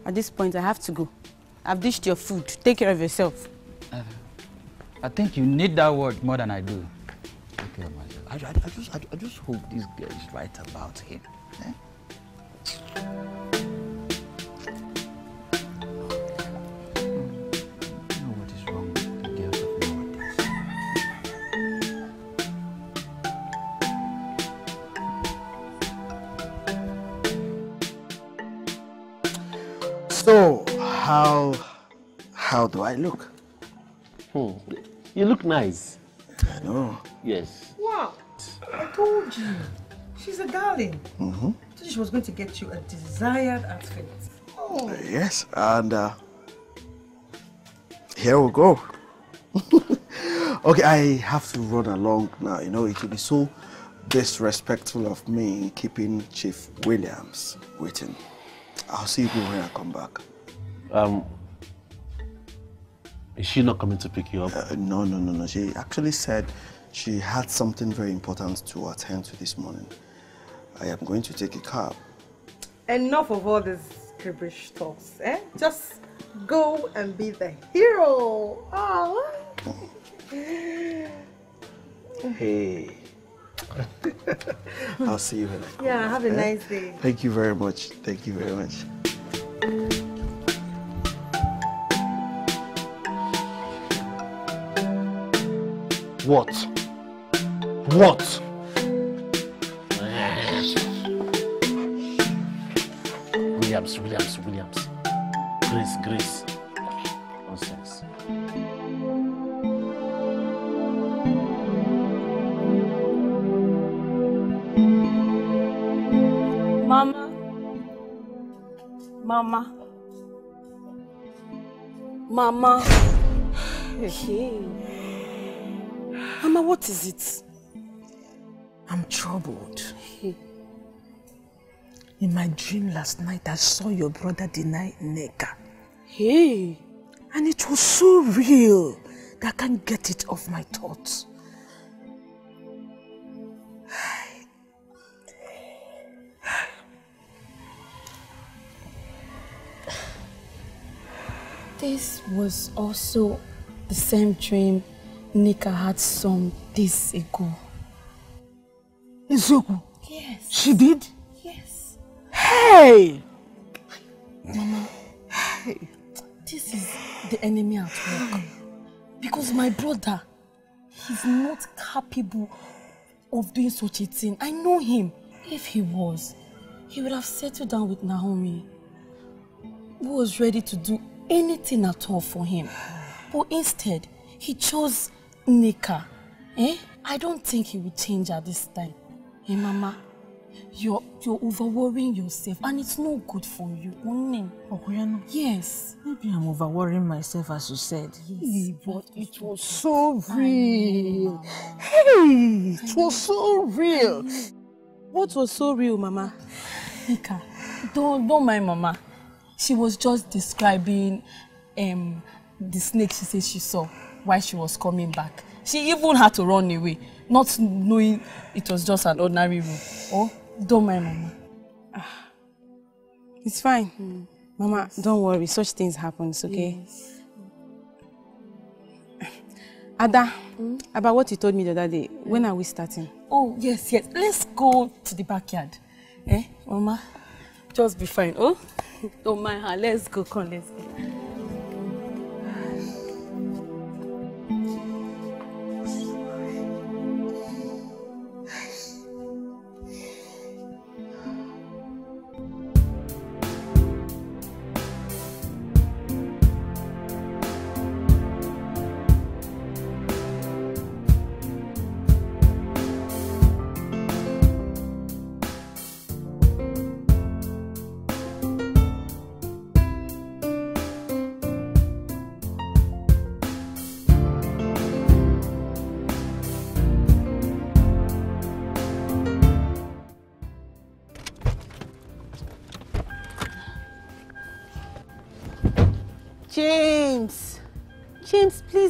At this point, I have to go. I've dished your food. Take care of yourself. Uh, I think you need that word more than I do. Take care of myself. I, I, I, just, I, I just hope this girl is right about him. Eh? So, how, how do I look? Hmm. You look nice. I know. Yes. Wow. I told you. She's a darling. Mm-hmm. So she was going to get you a desired outfit. Oh. Uh, yes, and uh, here we go. Okay, I have to run along now. You know, it would be so disrespectful of me keeping Chief Williams waiting. I'll see you when I come back. Um, is she not coming to pick you up? Uh, no, no, no, no. She actually said she had something very important to attend to this morning. I am going to take a cab. Enough of all these gibberish talks, eh? Just go and be the hero. Oh. Hey. I'll see you when I come. Yeah, have a nice day. Thank you very much. Thank you very much. What? What? Williams, Williams, Williams. Grace, Grace. Nonsense. Mama, Mama, Mama, hey. Mama, what is it? I'm troubled. Hey. In my dream last night, I saw your brother deny Nneka. Hey. And it was so real that I can't get it off my thoughts. This was also the same dream Nneka had some days ago. Izuku? Yes. She did? Yes. Hey! Mama, hey. This is the enemy at work. Because my brother, he's not capable of doing such a thing. I know him. If he was, he would have settled down with Naomi, who was ready to do anything at all for him, but instead he chose Nneka. Eh? I don't think he will change at this time. Hey, Mama, you're you're over worrying yourself, and it's no good for you. Yes. Maybe I'm over worrying myself, as you said. Yes, but it was so real. Hey, it was so real. What was so real, Mama? Nneka, don't don't mind Mama. She was just describing um, the snake she said she saw while she was coming back. She even had to run away, not knowing it was just an ordinary room. Oh, don't mind, Mama. Ah, it's fine. Mm. Mama, don't worry. Such things happen, it's okay? Yes. Ada, mm? About what you told me the other day, mm. When are we starting? Oh, yes, yes. Let's go to the backyard. Eh, Mama? Just be fine, oh? Don't mind her. Let's go, come, let's go.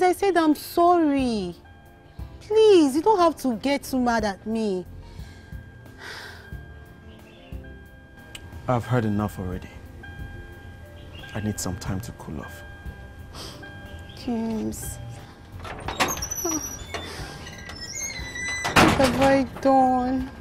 I said I'm sorry. Please, you don't have to get too mad at me. I've heard enough already. I need some time to cool off. James. What have I done?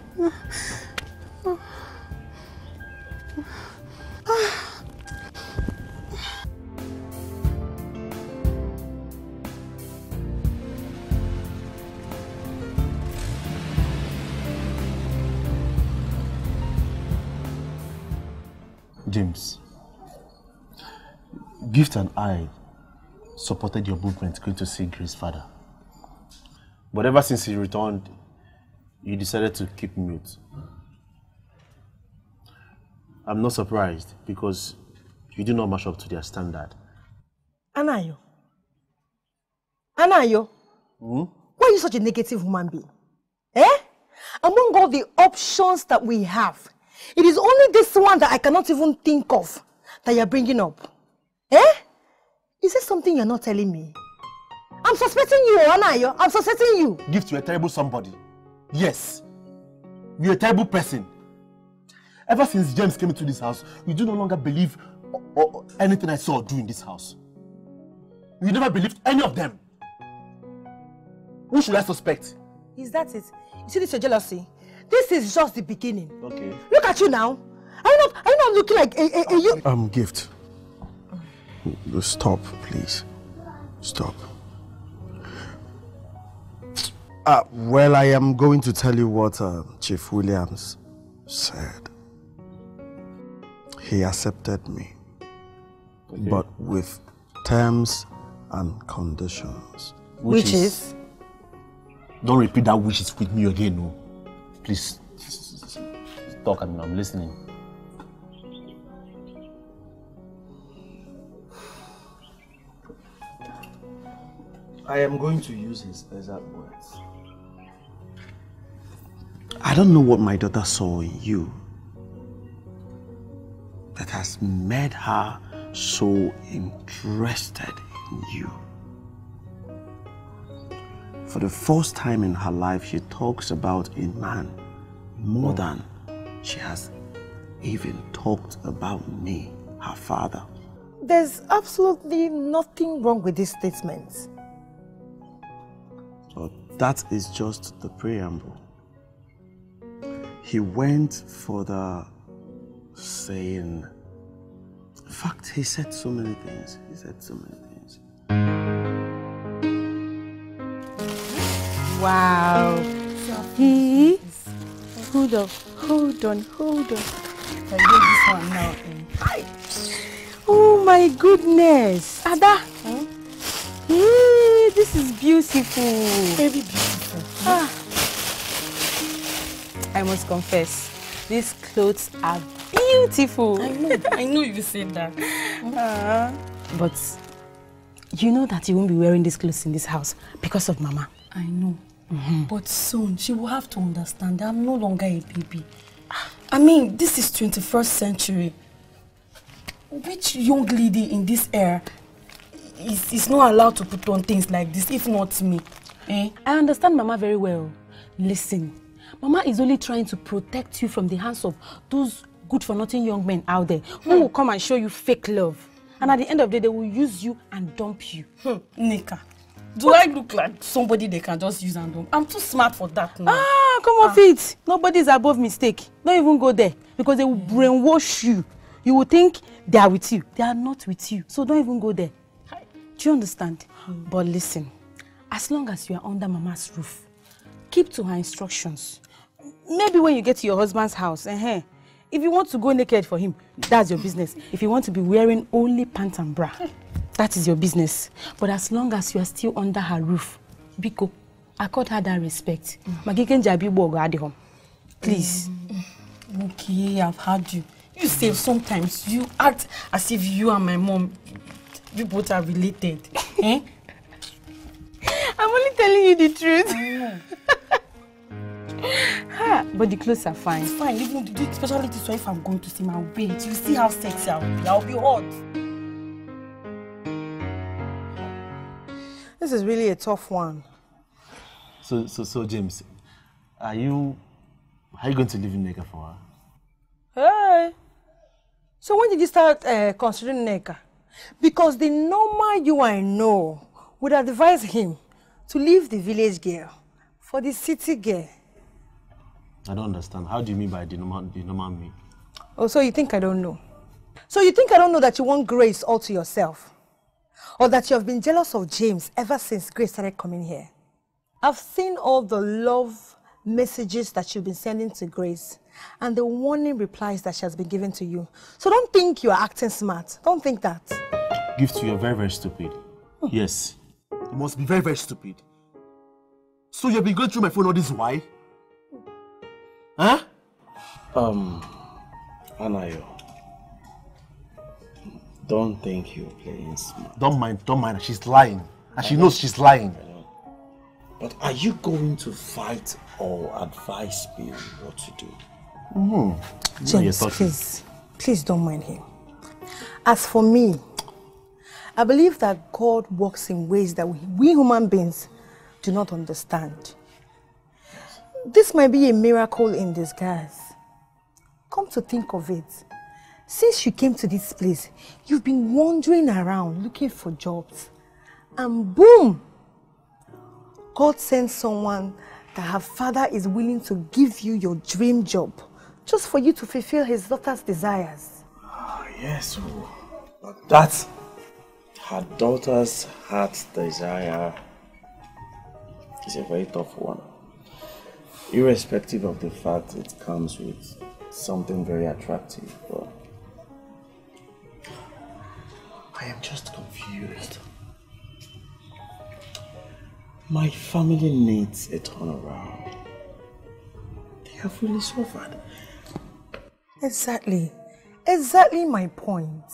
James, Gift and I supported your movement going to see Grace's father. But ever since he returned, you decided to keep mute. I'm not surprised because you do not match up to their standard. Anayo. Anayo. Hmm? Why are you such a negative human being? Eh? Among all the options that we have, it is only this one that I cannot even think of that you're bringing up. Eh? Is there something you're not telling me? I'm suspecting you, Anayo. I'm suspecting you. Gift, you're a terrible somebody. Yes. You're a terrible person. Ever since James came into this house, you do no longer believe or, or anything I saw or do in this house. You never believed any of them. Who should I suspect? Is that it? You see, this your jealousy? This is just the beginning. Okay. Look at you now. Are you not, are you not looking like a, a, a you? Um, Gift. Stop, please. Stop. Uh, well, I am going to tell you what uh, Chief Williams said. He accepted me, okay, but with terms and conditions. Which, which is? is? Don't repeat that which is with me again, no. Please, talk. I mean, I'm listening. I am going to use his exact words. I don't know what my daughter saw in you that has made her so interested in you. For the first time in her life, she talks about a man more than she has even talked about me, her father. There's absolutely nothing wrong with this statement. But that is just the preamble. He went for the saying. In fact, he said so many things. He said so many things. Wow. He? Hold on, hold on, hold on. I'll get this one now. Oh my goodness. Ada. Huh? Hey, this is beautiful. Very beautiful. Ah. I must confess, these clothes are beautiful. I know, I know you said that. Ah. But you know that you won't be wearing these clothes in this house because of Mama. I know. Mm-hmm. But soon, she will have to understand that I'm no longer a baby. I mean, this is twenty-first century. Which young lady in this era is, is not allowed to put on things like this, if not me? Eh? I understand Mama very well. Listen, Mama is only trying to protect you from the hands of those good-for-nothing young men out there who hmm. will come and show you fake love. Hmm. And at the end of the day, they will use you and dump you. Hmm. Nneka. Do what? I look like somebody they can just use and dump? I'm too smart for that now. Ah, come off ah. it. Nobody's above mistake. Don't even go there because they will brainwash you. You will think they are with you. They are not with you. So don't even go there. Hi. Do you understand? Hmm. But listen, as long as you are under Mama's roof, keep to her instructions. Maybe when you get to your husband's house, uh-huh, if you want to go naked for him, that's your business. If you want to be wearing only pants and bra, that is your business. But as long as you are still under her roof, Biko, accord her that respect. Mm. Please. Mm. Okay, I've heard you. You say sometimes you act as if you and my mom, you both are related. Eh? I'm only telling you the truth. Mm. Ha, but the clothes are fine. It's fine, even especially this one, if I'm going to see my baby, you see how sexy I will be. I'll be hot. This is really a tough one. So, so, so, James, are you, are you going to live in Nneka for her? Hey. So when did you start uh, considering Nneka? Because the normal you I know would advise him to leave the village girl for the city girl. I don't understand. How do you mean by the normal, the normal me? Oh, so you think I don't know? So you think I don't know that you want Grace all to yourself? Or that you have been jealous of James ever since Grace started coming here? I've seen all the love messages that you've been sending to Grace and the warning replies that she has been giving to you. So don't think you are acting smart. Don't think that. Gift, you are very, very stupid. Hmm. Yes. You must be very, very stupid. So you have been going through my phone all this while? Huh? Um, Anayo, don't think you're playing smart. Don't mind, don't mind. She's lying. And she knows she's lying. But are you going to fight or advise me what to do? Mm-hmm. James, please, please don't mind him. As for me, I believe that God works in ways that we, we human beings do not understand. This might be a miracle in disguise. Come to think of it, since you came to this place, you've been wandering around looking for jobs. And boom! God sends someone that her father is willing to give you your dream job, just for you to fulfill his daughter's desires. Ah, yes, but that her daughter's heart's desire is a very tough one. Irrespective of the fact it comes with something very attractive, but I am just confused. My family needs a turnaround. They have really suffered. Exactly. Exactly my point.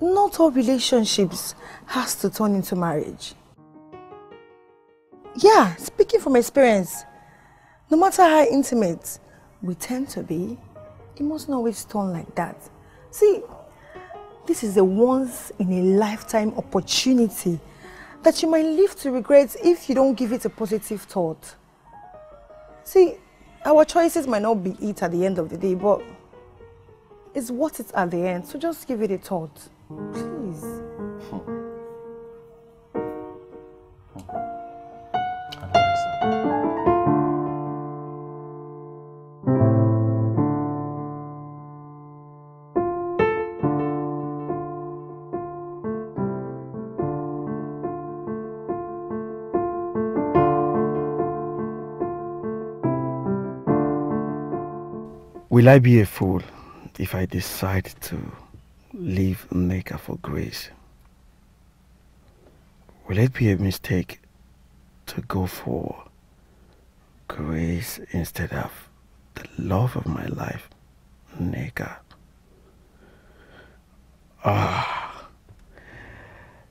Not all relationships has to turn into marriage. Yeah, speaking from experience, no matter how intimate we tend to be, it mustn't always turn like that. See, this is a once-in-a-lifetime opportunity that you might live to regret if you don't give it a positive thought. See, our choices might not be it at the end of the day, but it's what it's at the end, so just give it a thought, please. Hmm. Hmm. I Will I be a fool if I decide to leave Nneka for Grace? Will it be a mistake to go for Grace instead of the love of my life, Nneka? Ah,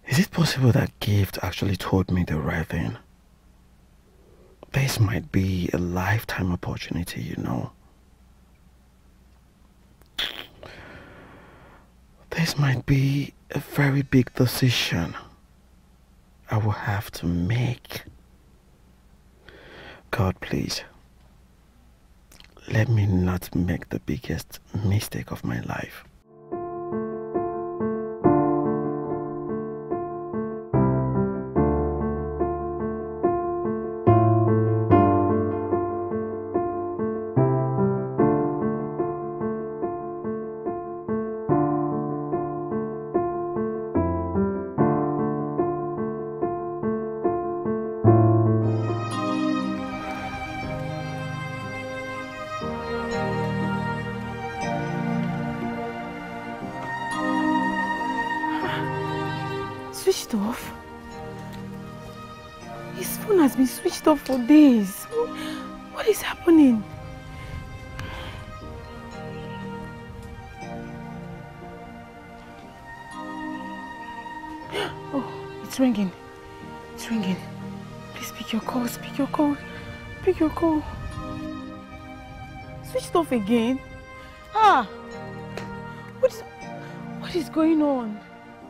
is it possible that Gift actually told me the right thing? This might be a lifetime opportunity, you know. This might be a very big decision I will have to make. God, please, let me not make the biggest mistake of my life. Stop for days. What is happening? Oh, it's ringing. It's ringing. Please pick your call. Pick your call. Pick your call. Switched off again. Ah, what is? What is going on?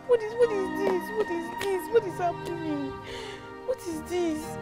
What is? What is this? What is this? What is happening? What is this?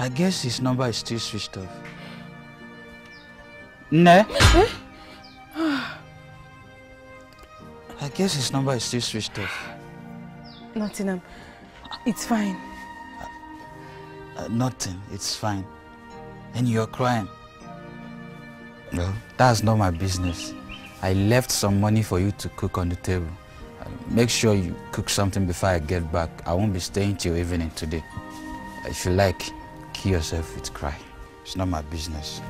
I guess his number is still switched off. Ne? I guess his number is still switched off. Nottingham, it's fine. Uh, uh, nothing, it's fine. And you're crying. Well, that's not my business. I left some money for you to cook on the table. Uh, make sure you cook something before I get back. I won't be staying till evening today. If you like, kill yourself with cry. It's not my business.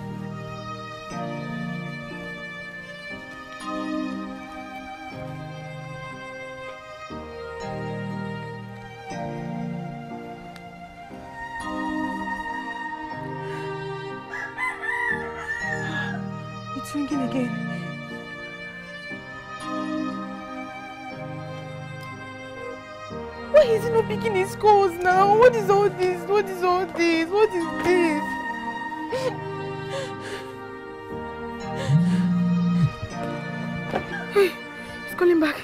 What is all this? What is all this? What is this? Hey, he's calling back.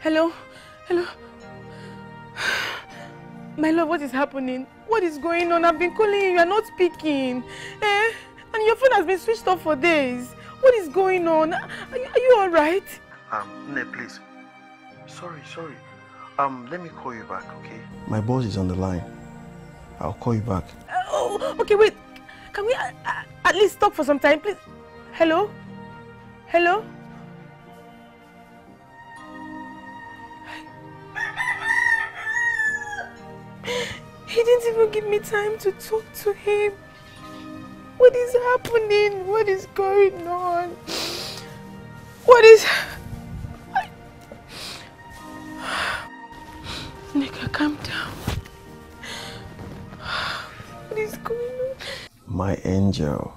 Hello? Hello? My love, what is happening? What is going on? I've been calling you, you are not speaking. Eh? And your phone has been switched off for days. What is going on? Are you, are you alright? Um, no, please. Sorry, sorry. Um, let me call you back, okay? My boss is on the line. I'll call you back. Oh, okay, wait. Can we uh, uh, at least talk for some time, please? Hello? Hello? He didn't even give me time to talk to him. What is happening? What is going on? What is... Nneka, calm down. What is going on? My angel,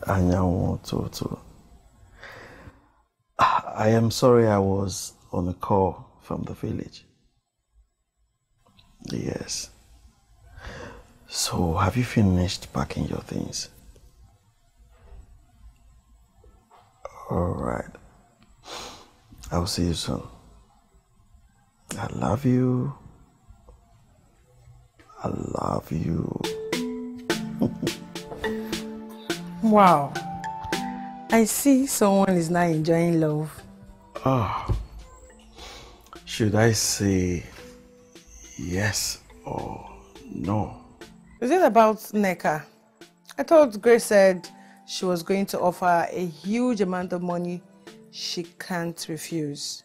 Anayo Toto. I am sorry I was on a call from the village. Yes. So, have you finished packing your things? Alright. I'll see you soon. I love you. I love you. Wow. I see someone is now enjoying love. Oh. Should I say yes or no? Is it about Nneka? I thought Grace said she was going to offer a huge amount of money she can't refuse.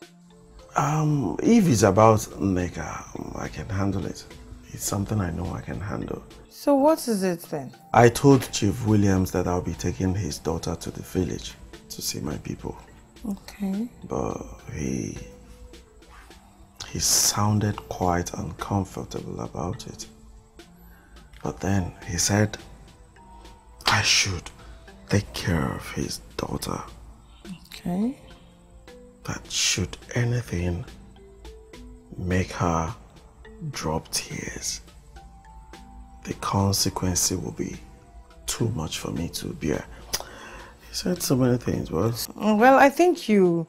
Um, if it's about Nneka, I can handle it. It's something I know I can handle. So what is it then? I told Chief Williams that I'll be taking his daughter to the village to see my people. Okay. But he... He sounded quite uncomfortable about it. But then he said I should take care of his daughter. Okay. That should anything make her drop tears, the consequence will be too much for me to bear. He said so many things, well... Well, I think you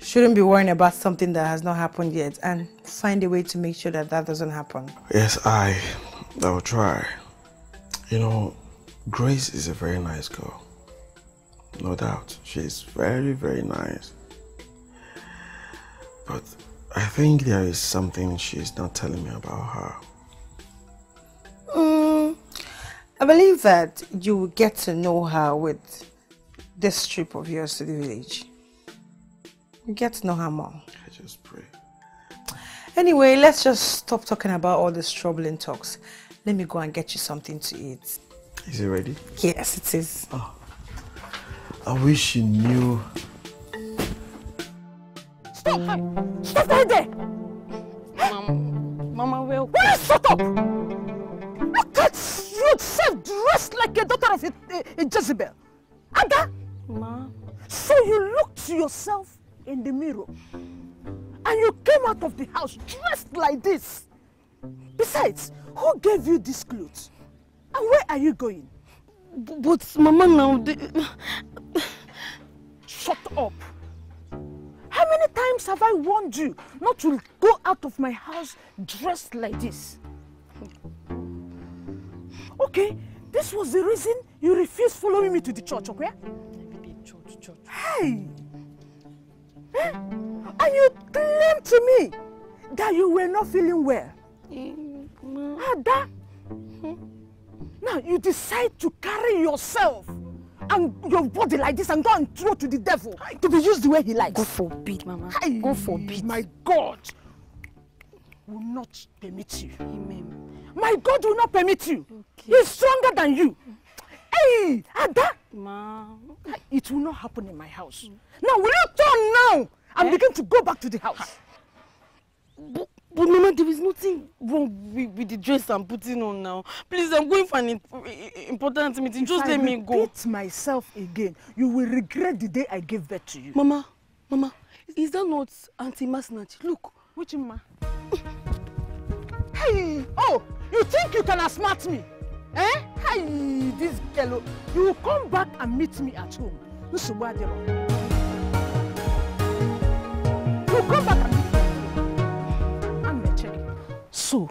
shouldn't be worrying about something that has not happened yet and find a way to make sure that that doesn't happen. Yes, I, I will try. You know, Grace is a very nice girl. No doubt. She's very, very nice. But I think there is something she's not telling me about her. Mm, I believe that you will get to know her with this trip of yours to the village. You get to know her more. I just pray. Anyway, let's just stop talking about all this troubling talks. Let me go and get you something to eat. Is it ready? Yes, it is. Oh. I wish you knew. Stop her! Stop her there! Mama, Mama will... Will you shut up? Look at you, self-dressed like a daughter of a, a, a Jezebel. Ada? Ma? So you looked yourself in the mirror and you came out of the house dressed like this. Besides, who gave you these clothes? And where are you going? But, but Mama now... The... Shut up! How many times have I warned you not to go out of my house dressed like this? Okay, this was the reason you refused following me to the church, okay? Church, church. Hey! Eh? And you claimed to me that you were not feeling well. Mm-hmm. Ada! Mm-hmm. Now you decide to carry yourself and your body like this and go and throw to the devil to be used the way he likes. God forbid, Mama. Hey. God forbid. My God will not permit you. Amen. My God will not permit you. Okay. He's stronger than you. Hey, Ada! Ma. It will not happen in my house. Mm. Now, will you turn now and eh? begin to go back to the house? But, but Mama, there is nothing wrong with, with the dress I'm putting on now. Please, I'm going for an important meeting. If Just I let me go. repeat myself again, you will regret the day I gave birth to you. Mama, Mama, is that not Auntie Masnachi? Look. Which ma? Hey, oh, you think you can outsmart me? Eh? Hi, this fellow. You will come back and meet me at home. You will come back and meet me. I'm not checking. So,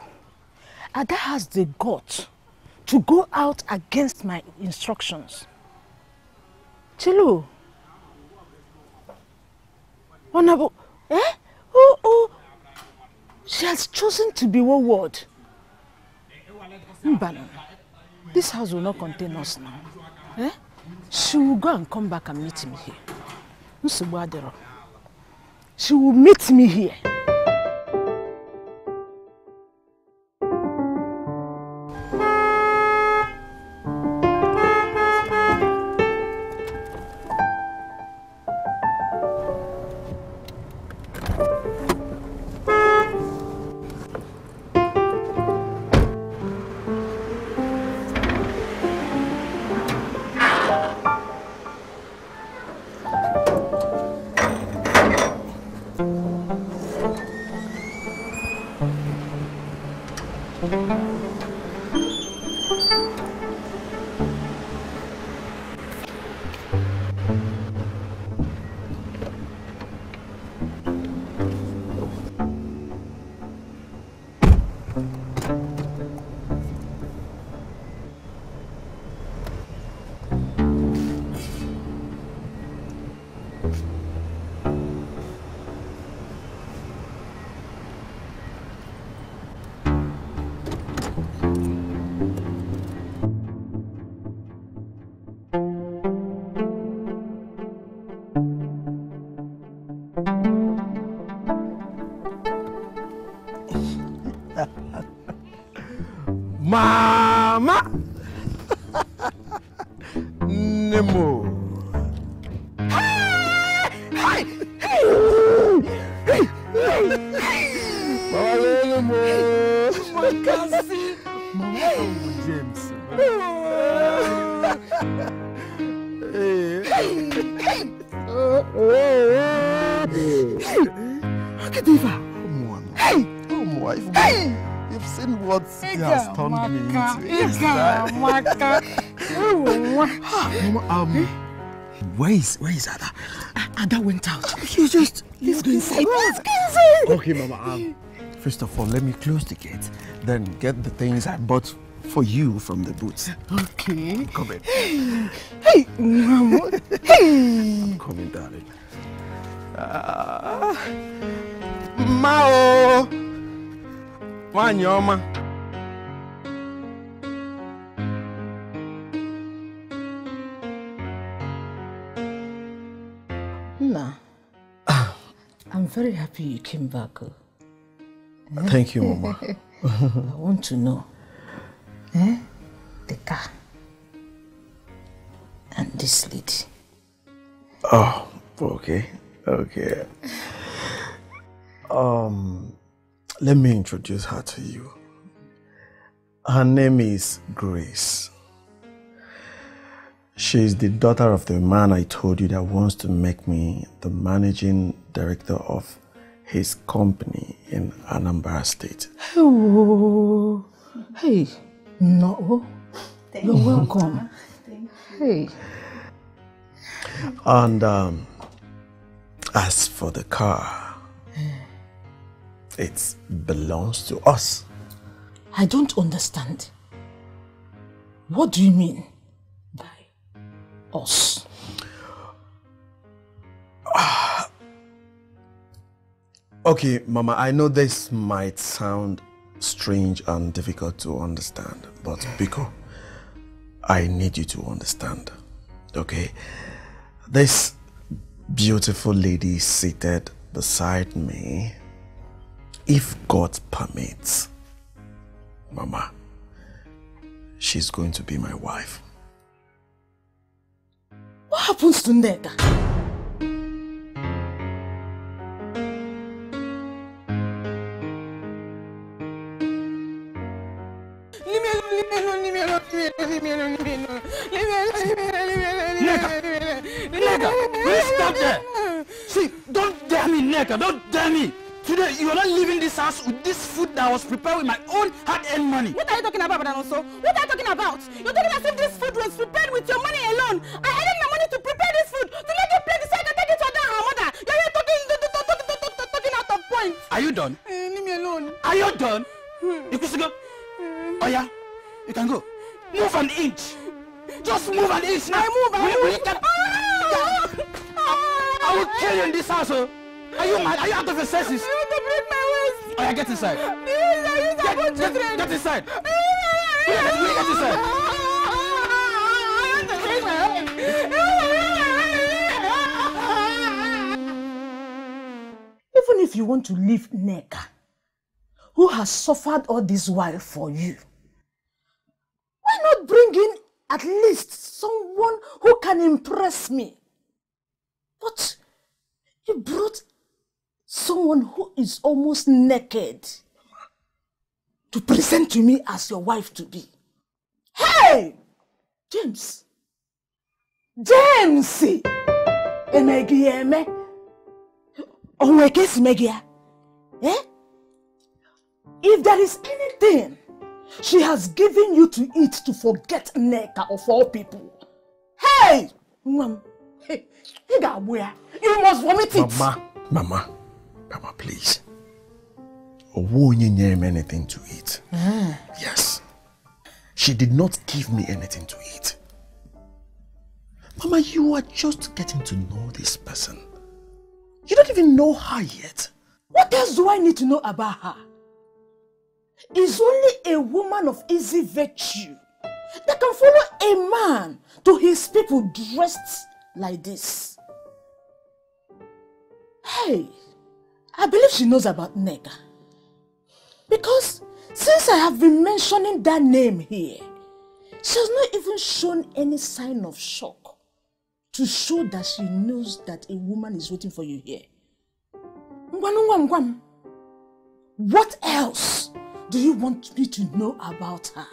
Ada has the guts to go out against my instructions. Chelo. Honorable. Eh? Oh, oh. She has chosen to be wayward. Mbana. This house will not contain us now. Eh? She will go and come back and meet me here. She will meet me here. Where is Ada? Ada went out. You just lived inside. Okay, Mama. Um, first of all, let me close the gate. Then get the things I bought for you from the boots. Okay. Come in. Hey, Mama. Hey. Come in, darling. Uh, Mao. Wanyoma. Very happy you came back. Eh? Thank you, Mama. I want to know, eh? The car and this lady. Oh, okay, okay. Um, let me introduce her to you. Her name is Grace. She is the daughter of the man I told you that wants to make me the managing director of his company in Anambra State. Oh, hey, no, Thank you're you. welcome. Thank you. Hey. And um, as for the car, it belongs to us. I don't understand. What do you mean by us? Okay, Mama, I know this might sound strange and difficult to understand, but Biko, I need you to understand, okay? This beautiful lady seated beside me, if God permits, Mama, she's going to be my wife. What happens to Nneka? Nneka, don't tell me! Today, you are not leaving this house with this food that I was prepared with my own hard-earned money. What are you talking about, Brother Nonso? What are you talking about? You're talking as if this food was prepared with your money alone. I added my money to prepare this food, to make it play decide and take it to Ada and her mother. You're here talking, talking out of point. Are you done? Uh, leave me alone. Are you done? You can go. Oh yeah? You can go. Move an inch. Just move an inch now. I move, I move. Will you get... I will kill you in this house, oh. Are you mad? Are you out of your senses? I want to break my waist. Oh yeah, get inside. Please, I use get, get, children. Get inside. Yeah, get, get inside. I want to break my waist. Even if you want to leave Nneka, who has suffered all this while for you, why not bring in at least someone who can impress me? But you brought someone who is almost naked to present to me as your wife-to-be. Hey! James! James! Emegieme! Onwekes megia! Eh? If there is anything she has given you to eat to forget Nneka of all people. Hey! Mom! Hey! You must vomit it! Mama! Mama! Mama, please. Won't you give me anything to eat? Mm. Yes. She did not give me anything to eat. Mama, you are just getting to know this person. You don't even know her yet. What else do I need to know about her? It's only a woman of easy virtue that can follow a man to his people dressed like this. Hey, I believe she knows about Nneka, because since I have been mentioning that name here, she has not even shown any sign of shock to show that she knows that a woman is waiting for you here. What else do you want me to know about her?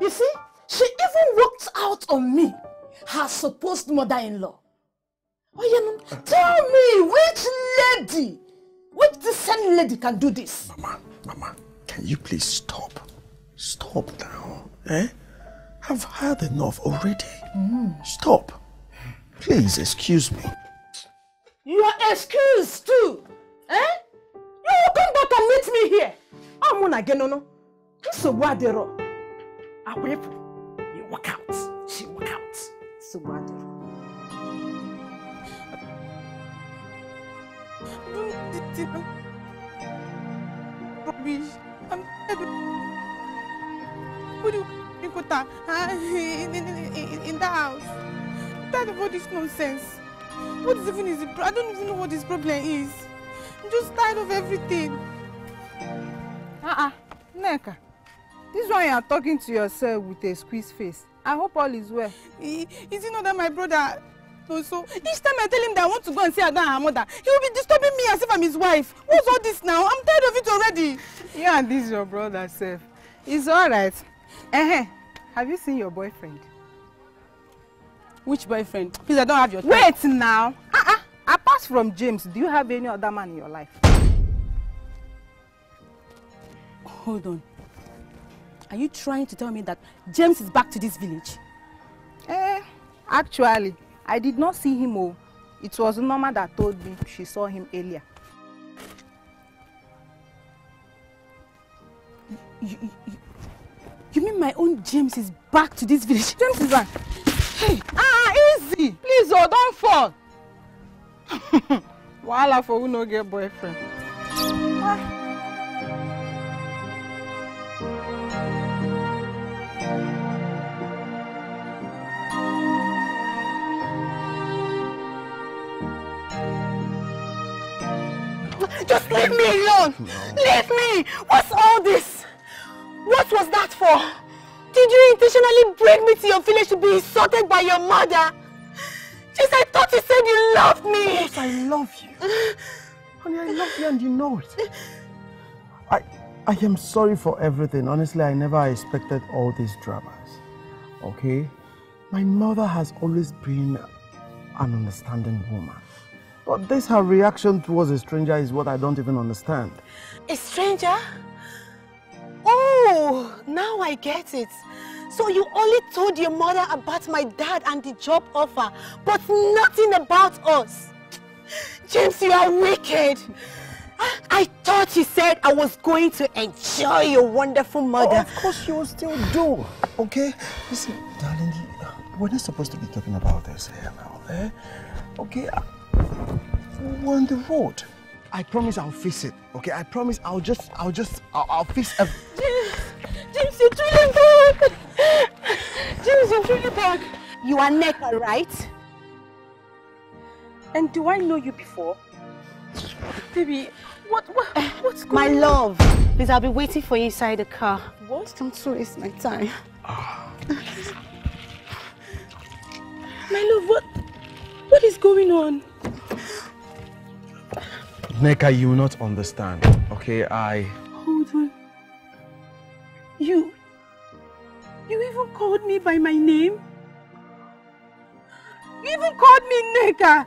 You see, she even worked out on me, her supposed mother-in-law. Oh, you know, tell me, which lady, which decent lady can do this? Mama, Mama, can you please stop? Stop now, eh? I've had enough already. Mm. Stop. Please excuse me. You are excused too, eh? You will come back and meet me here. I'm gonna again, no, no. So what they wrong? I whip, you walk out, she walk out. So what they wrong? Rubbish. I'm dead. What do you put that in the house? That's what is nonsense. What is even is? I don't even know what this problem is. I'm just tired of everything. Uh-uh, Nneka. This one you are talking to yourself with a squeezed face. I hope all is well. Is it not that my brother also? Each time I tell him that I want to go and see Ada and her mother, he will be disturbing me as if I'm his wife. What's all this now? I'm tired of it already. You and this your brother self. It's all right. Uh-huh. Have you seen your boyfriend? Which boyfriend? Please, I don't have your time. Wait now. Uh-uh. Apart from James, do you have any other man in your life? Hold on. Are you trying to tell me that James is back to this village? Eh, Actually, I did not see him. Oh, it was Norma that told me she saw him earlier. You, you, you, you mean my own James is back to this village? James is back. Hey. Ah, easy. Please, oh, don't fall. Wala for who no get boyfriend. Ah. Just leave me alone! No. Leave me! What's all this? What was that for? Did you intentionally bring me to your village to be insulted by your mother? Just I thought you said you loved me! Yes, I love you. Honey, I love you and you know it. I, I am sorry for everything. Honestly, I never expected all these dramas. Okay? My mother has always been an understanding woman. But this, her reaction towards a stranger is what I don't even understand. A stranger? Oh, now I get it. So you only told your mother about my dad and the job offer, but nothing about us. James, you are wicked. I thought you said I was going to enjoy your wonderful mother. Oh, of course you will still do, okay? Listen, darling, we're not supposed to be talking about this here now, eh? Okay? We're on the road. I promise I'll fix it. Okay, I promise I'll just, I'll just, I'll, I'll fix it. James, James, you're truly back. James, you're truly back. You are Nneka, right? And do I know you before? Baby, what, what, what's going on? My love, please, I'll be waiting for you inside the car. What? I'm sorry, it's my time. Oh. My love, what, what is going on? Nneka, you will not understand, okay? I... Hold on. You... You even called me by my name? You even called me Nneka!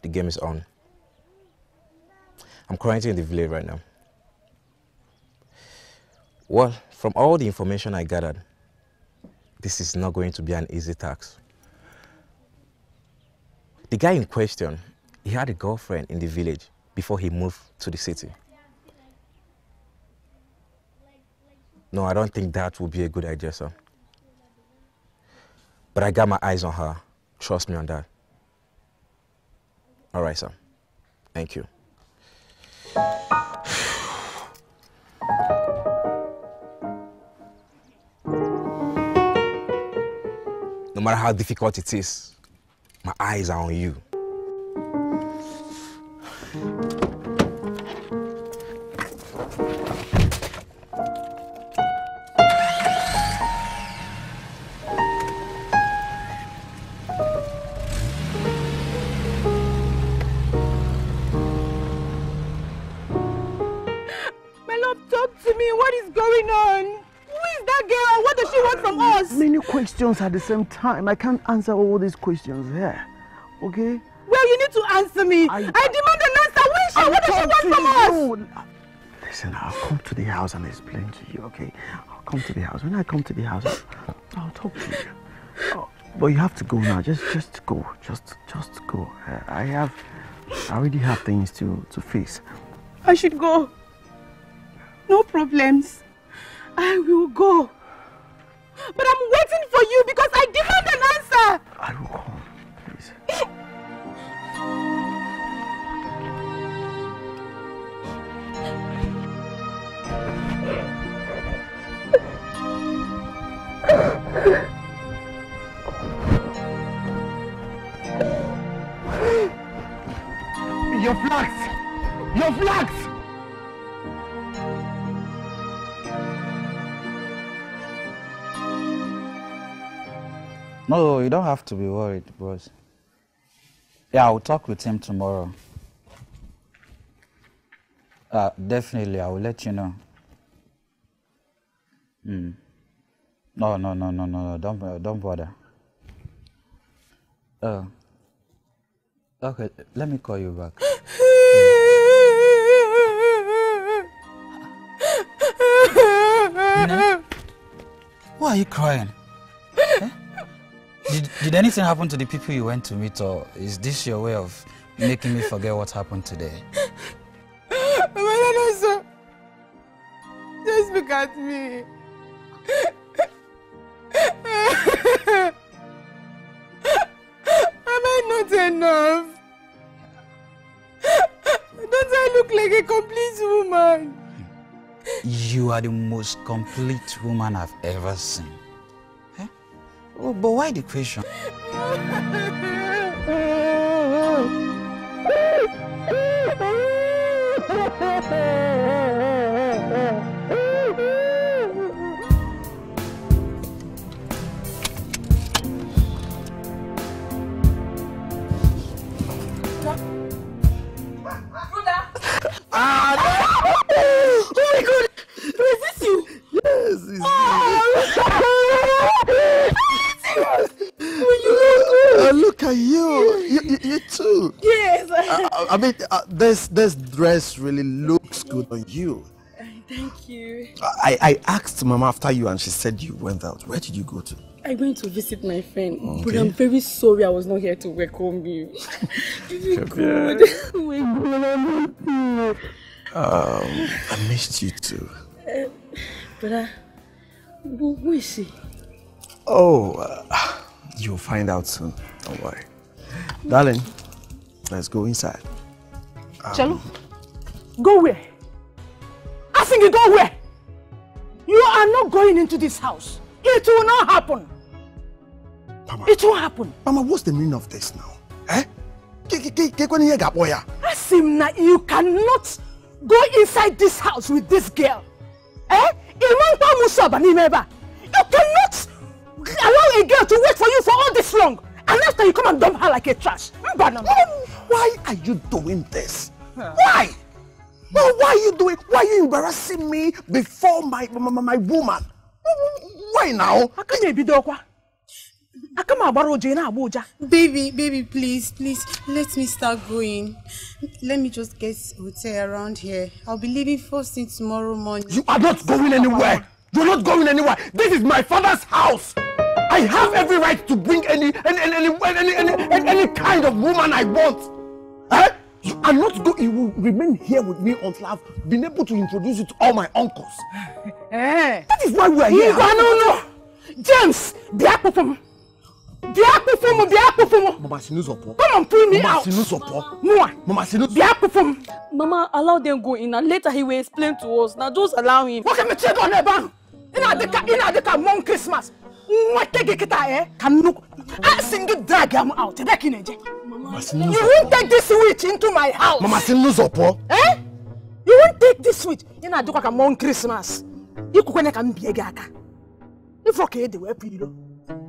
The game is on. I'm currently in the village right now. Well, from all the information I gathered, this is not going to be an easy task. The guy in question, he had a girlfriend in the village before he moved to the city. No, I don't think that would be a good idea, sir. But I got my eyes on her. Trust me on that. All right, sir. Thank you. No matter how difficult it is, my eyes are on you. Questions at the same time. I can't answer all these questions here. Okay? Well, you need to answer me. I, I demand an answer. Where is she? What does she want from us? Listen, I'll come to the house and explain to you, okay? I'll come to the house. When I come to the house, I'll, I'll talk to you. Oh, but you have to go now. Just just go. Just just go. Uh, I have I already have things to, to face. I should go. No problems. I will go. But I'm waiting for you because I demand an answer! I will call, please. Your flags! Your flags! No, you don't have to be worried, bros. Yeah, I'll talk with him tomorrow. Uh, definitely, I will let you know. Mm. No, no, no, no, no, no, don't, uh, don't bother. Uh, okay, let me call you back. Mm. Nina? Why are you crying? Eh? Did, did anything happen to the people you went to meet, or is this your way of making me forget what happened today? Just look at me. Am I not enough? Don't I look like a complete woman? You are the most complete woman I've ever seen. Eh? Oh, but why the question? Ah, no. Oh my God! Was this you? Yes, it's oh. me. When you look, uh, look at you. you, you, you too. Yes. Uh, I mean, uh, this this dress really looks good on you. Uh, thank you. I I asked Mama after you, and she said you went out. Where did you go to? I went to visit my friend, okay. But I'm very sorry I was not here to welcome you. Good. Oh my God. Um, I missed you too. Uh, but uh, who is she? Oh, uh, you'll find out soon. Don't worry. Darling, let's go inside. Um, Chalo, go where? I think you go where? You are not going into this house. It will not happen. Mama, it won't happen. Mama, what's the meaning of this now? Eh? Asimna, you cannot go inside this house with this girl. Eh? You cannot allow a girl to wait for you for all this long. And after you come and dump her like a trash. Why are you doing this? Huh. Why? Well, why are you doing? Why are you embarrassing me before my my, my woman? Why now? Baby, baby, please, please, let me start going. Let me just get a hotel around here. I'll be leaving first thing tomorrow morning. You are not going anywhere. You're not going anywhere. This is my father's house. I have every right to bring any any any any any, any, any kind of woman I want. Eh? You are not going. You will remain here with me until I've been able to introduce you to all my uncles. Eh? That is why we are here. No, no, no, James, be careful. Be careful, be careful. Mama, she knows up. Come and pull me Mama, out. She knows up. No, Mama, she knows. Be careful. Mama, allow them go in, and later he will explain to us. Now just allow him. What can we check on the bank? In a decade, in a decade, one Christmas. What take it out? Eh? Can look. I single drag him out. That kind of. You won't take this switch into my house. Mama, she knows up. Eh? You won't take this switch. In a decade, one Christmas. You couldn't come be a gaga. If okay, they were pretty low.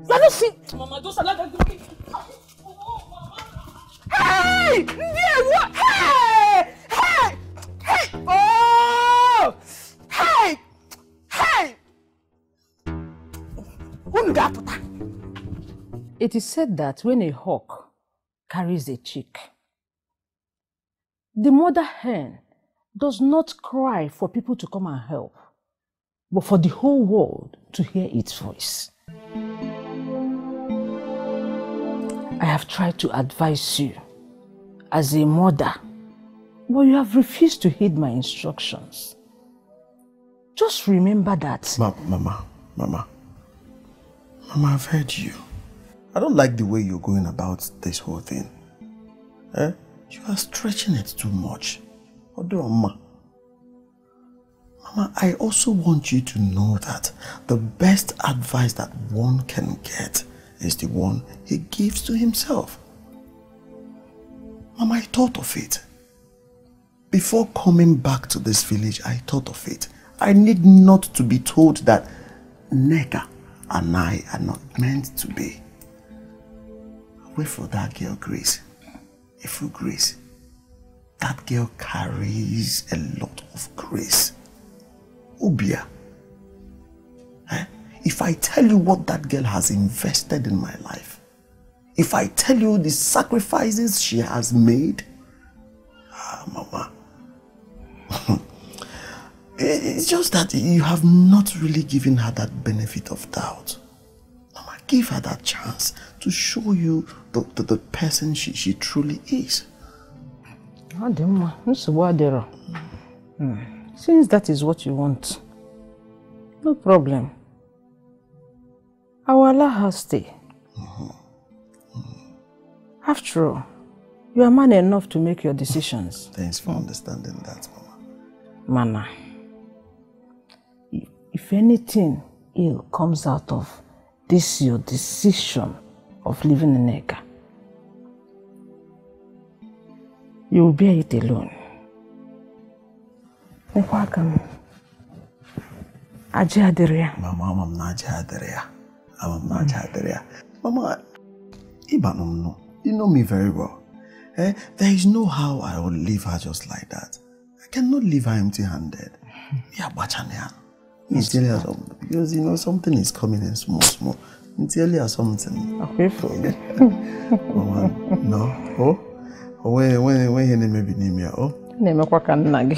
Let me see. Mama, just allow that to. Hey! What? Hey! Hey! Hey! Oh! Hey! Hey! It is said that when a hawk carries a chick, the mother hen does not cry for people to come and help, but for the whole world to hear its voice. I have tried to advise you as a mother, but you have refused to heed my instructions. Just remember that. Ma Mama, Mama, Mama, I've heard you. I don't like the way you're going about this whole thing. Eh? You are stretching it too much. Although, Mama, Mama, I also want you to know that the best advice that one can get is the one he gives to himself. Mama, I thought of it. Before coming back to this village, I thought of it. I need not to be told that Nneka and I are not meant to be. wait for that girl, Grace. A full grace. That girl carries a lot of grace. Obia. Eh? If I tell you what that girl has invested in my life, if I tell you the sacrifices she has made, ah, Mama. It's just that you have not really given her that benefit of doubt. Mama, give her that chance to show you the, the, the person she, she truly is. Since that is what you want, no problem. I will allow her stay. After all, you are man enough to make your decisions. Thanks for understanding that, Mama. Mana. If anything ill comes out of this your decision of leaving Nneka, you will bear it alone. Mama, I'm not Jadria. I'm not Jadria. Mama, you know me very well. Eh? There is no how I will leave her just like that. I cannot leave her empty-handed. Yeah, Bachania. Until you something, because you know something is coming in small, small. Until you something. Okay, for me. No, oh, oh, when, when, when you name me, name me, oh. Name what can nag.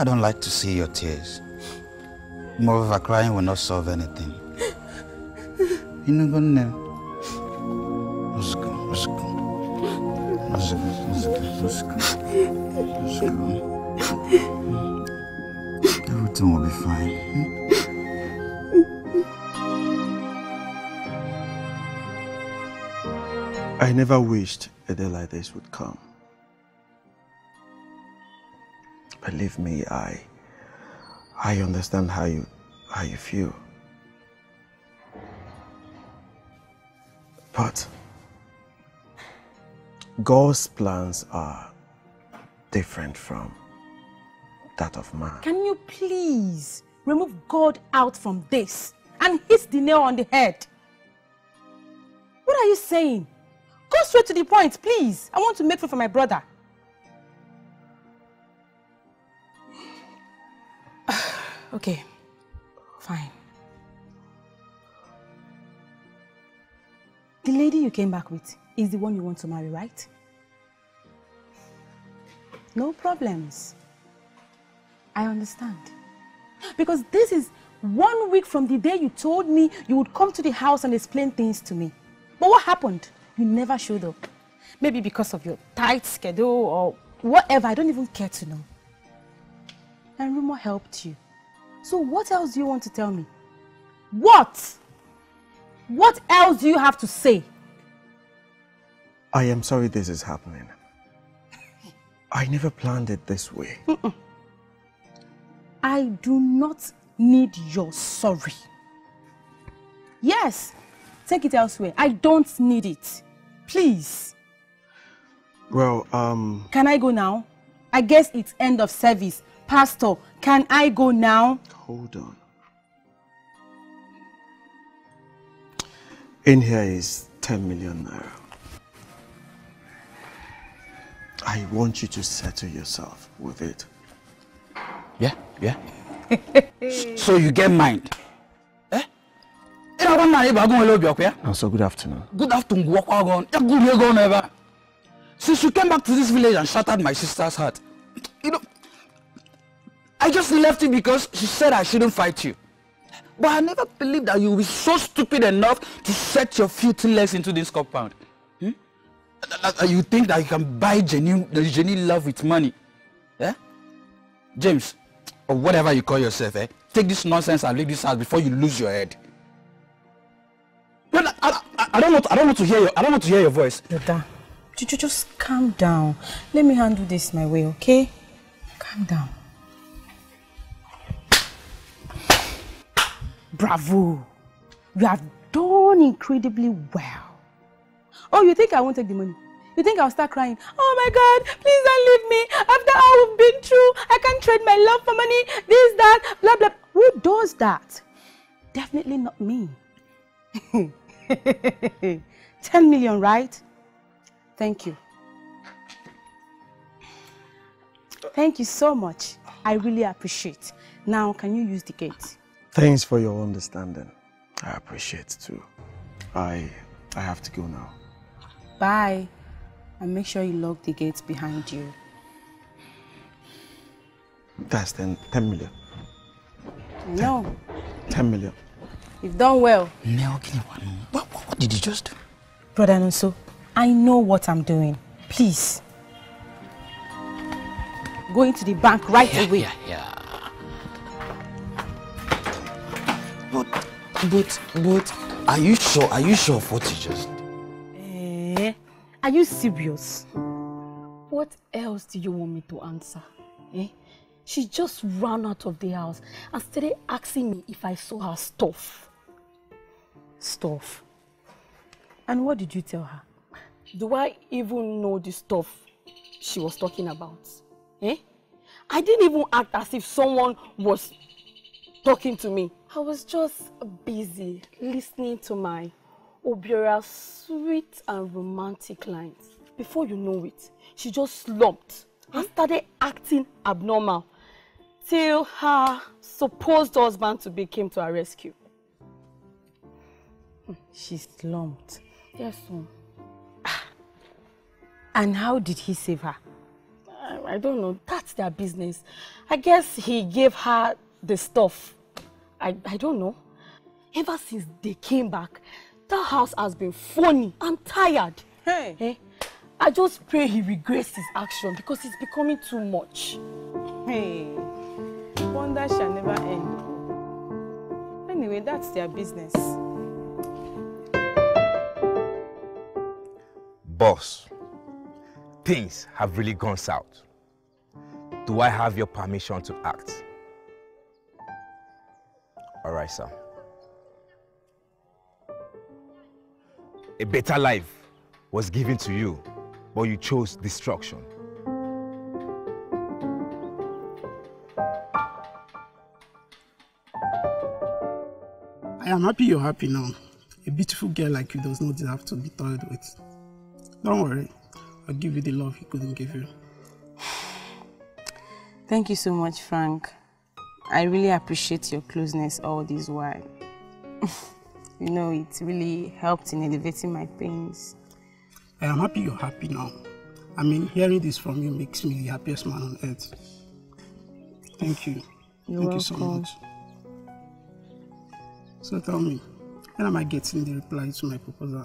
I don't like to see your tears. Moreover, crying will not solve anything. You know, go now. Let's go, let's go. Let's go, let's go, let's go. Everything will be fine. Hmm? I never wished a day like this would come. Believe me, I, I understand how you, how you feel. But God's plans are different from that of man. Can you please remove God out from this and hit the nail on the head? What are you saying? Go straight to the point, please. I want to make room for my brother. Okay, fine. The lady you came back with is the one you want to marry, right? No problems. I understand. Because this is one week from the day you told me you would come to the house and explain things to me. But what happened? You never showed up. Maybe because of your tight schedule or whatever, I don't even care to know. And rumor helped you. So what else do you want to tell me? What? What else do you have to say? I am sorry this is happening. I never planned it this way. Mm-mm. I do not need your sorry. Yes, take it elsewhere. I don't need it. Please. Well, um... Can I go now? I guess it's end of service. Pastor, can I go now? Hold on. In here is ten million naira. I want you to settle yourself with it. Yeah, yeah. So you get mind. Eh? No, so good afternoon. Good afternoon. Since you came back to this village and shattered my sister's heart, you know, I just left you because she said I shouldn't fight you. But I never believed that you would be so stupid enough to set your filthy legs into this compound. Hmm? You think that you can buy genuine, genuine love with money. Eh? James, or whatever you call yourself, eh? Take this nonsense and leave this house before you lose your head. I, I, I don't want. I don't want to hear your. I don't want to hear your voice. Ada, just calm down. Let me handle this my way, okay? Calm down. Bravo! You have done incredibly well. Oh, you think I won't take the money? You think I'll start crying? Oh my God, please don't leave me. After all we've been through, I can't trade my love for money, this, that, blah, blah. Who does that? Definitely not me. ten million, right? Thank you. Thank you so much. I really appreciate. Now, can you use the gate? Thanks for your understanding. I appreciate too. I, I have to go now. Bye. And make sure you lock the gates behind you. That's ten, ten million. No. ten million. You've done well. What, what did you just do? Brother Nonso, I know what I'm doing. Please. Go into the bank right yeah, away. Yeah, yeah. But, but, but, are you sure? Are you sure of what you just did? Eh? Are you serious? What else do you want me to answer? Eh? She just ran out of the house and started asking me if I saw her stuff. Stuff. And what did you tell her? Do I even know the stuff she was talking about? Eh? I didn't even act as if someone was talking to me. I was just busy listening to my Obiora's sweet and romantic lines. Before you know it, she just slumped and started acting abnormal till her supposed husband-to-be came to her rescue. She slumped. Yes, sir. And how did he save her? I, I don't know. That's their business. I guess he gave her the stuff. I, I don't know. Ever since they came back, that house has been funny. I'm tired. Hey. Hey. I just pray he regrets his action because it's becoming too much. Hey. Wonder shall never end. Anyway, that's their business. Boss, things have really gone south. Do I have your permission to act? All right, sir. A better life was given to you, but you chose destruction. I am happy you're happy now. A beautiful girl like you does not deserve to be toyed with. Don't worry, I'll give you the love he couldn't give you. Thank you so much, Frank. I really appreciate your closeness all this while. You know, it really helped in elevating my pains. I am happy you're happy now. I mean, hearing this from you makes me the happiest man on earth. Thank you. You're Thank welcome. you so much. So tell me, when am I getting the reply to my proposal?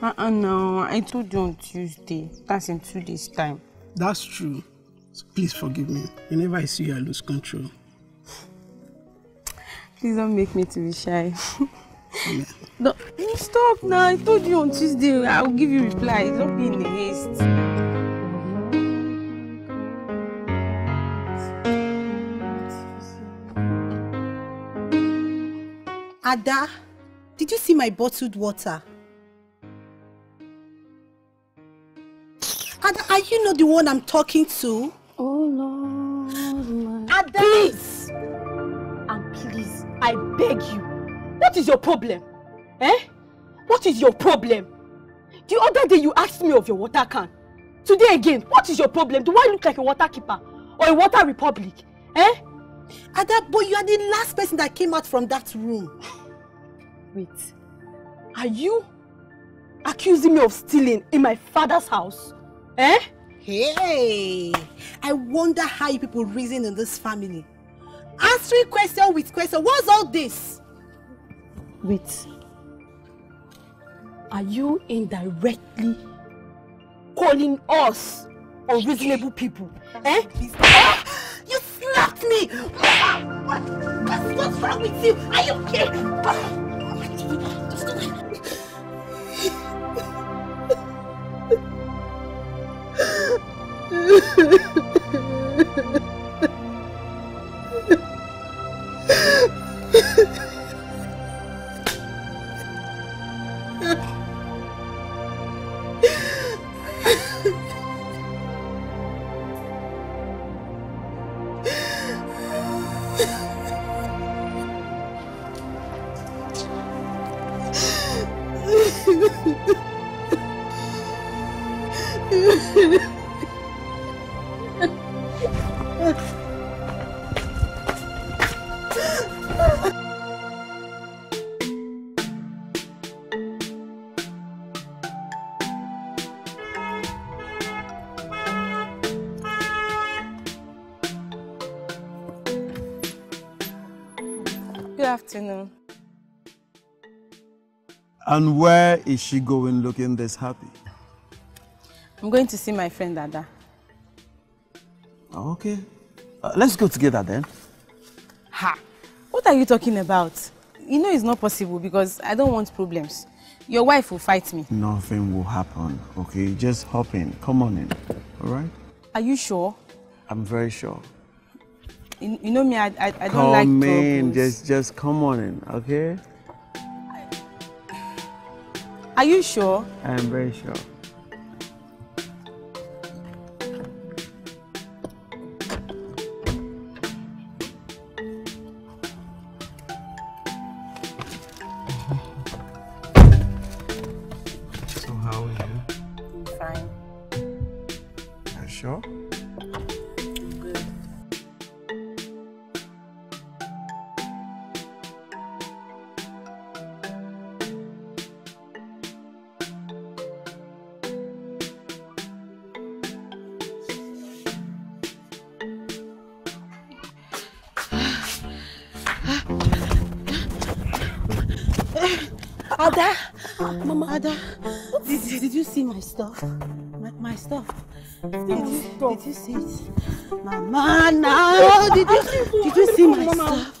Uh-uh, no, I told you on Tuesday. That's in two days' time. That's true. So please forgive me. Whenever I see you, I lose control. Please don't make me to be shy. Yeah. No, stop now. I told you on Tuesday. I'll give you replies. Don't be in the haste. Ada, did you see my bottled water? Ada, are you not the one I'm talking to? Oh Lord, my... Ada! Please! And please, I beg you. What is your problem? Eh? What is your problem? The other day you asked me of your water can. Today again, what is your problem? Do I look like a water keeper? Or a water republic? Eh? Ada, but you are the last person that came out from that room. Wait, are you accusing me of stealing in my father's house? Eh? Hey, I wonder how you people reason in this family. Answering question with question, what's all this? Wait, are you indirectly calling us unreasonable people? Eh? attacked me! What, what, what's wrong with you? Are you kidding? Just go ahead. And where is she going looking this happy? I'm going to see my friend Ada. Okay. Uh, let's go together then. Ha! What are you talking about? You know it's not possible because I don't want problems. Your wife will fight me. Nothing will happen, okay? Just hop in. Come on in, all right? Are you sure? I'm very sure. You, you know me, I, I, I don't like troubles. Come in. Just, just come on in, okay? Are you sure? I am very sure. So how are you? I'm fine. Are you sure? Ada, did, did you see my stuff? My, my stuff. Did you, did you see it? Mama, now! Did you, did you see my stuff?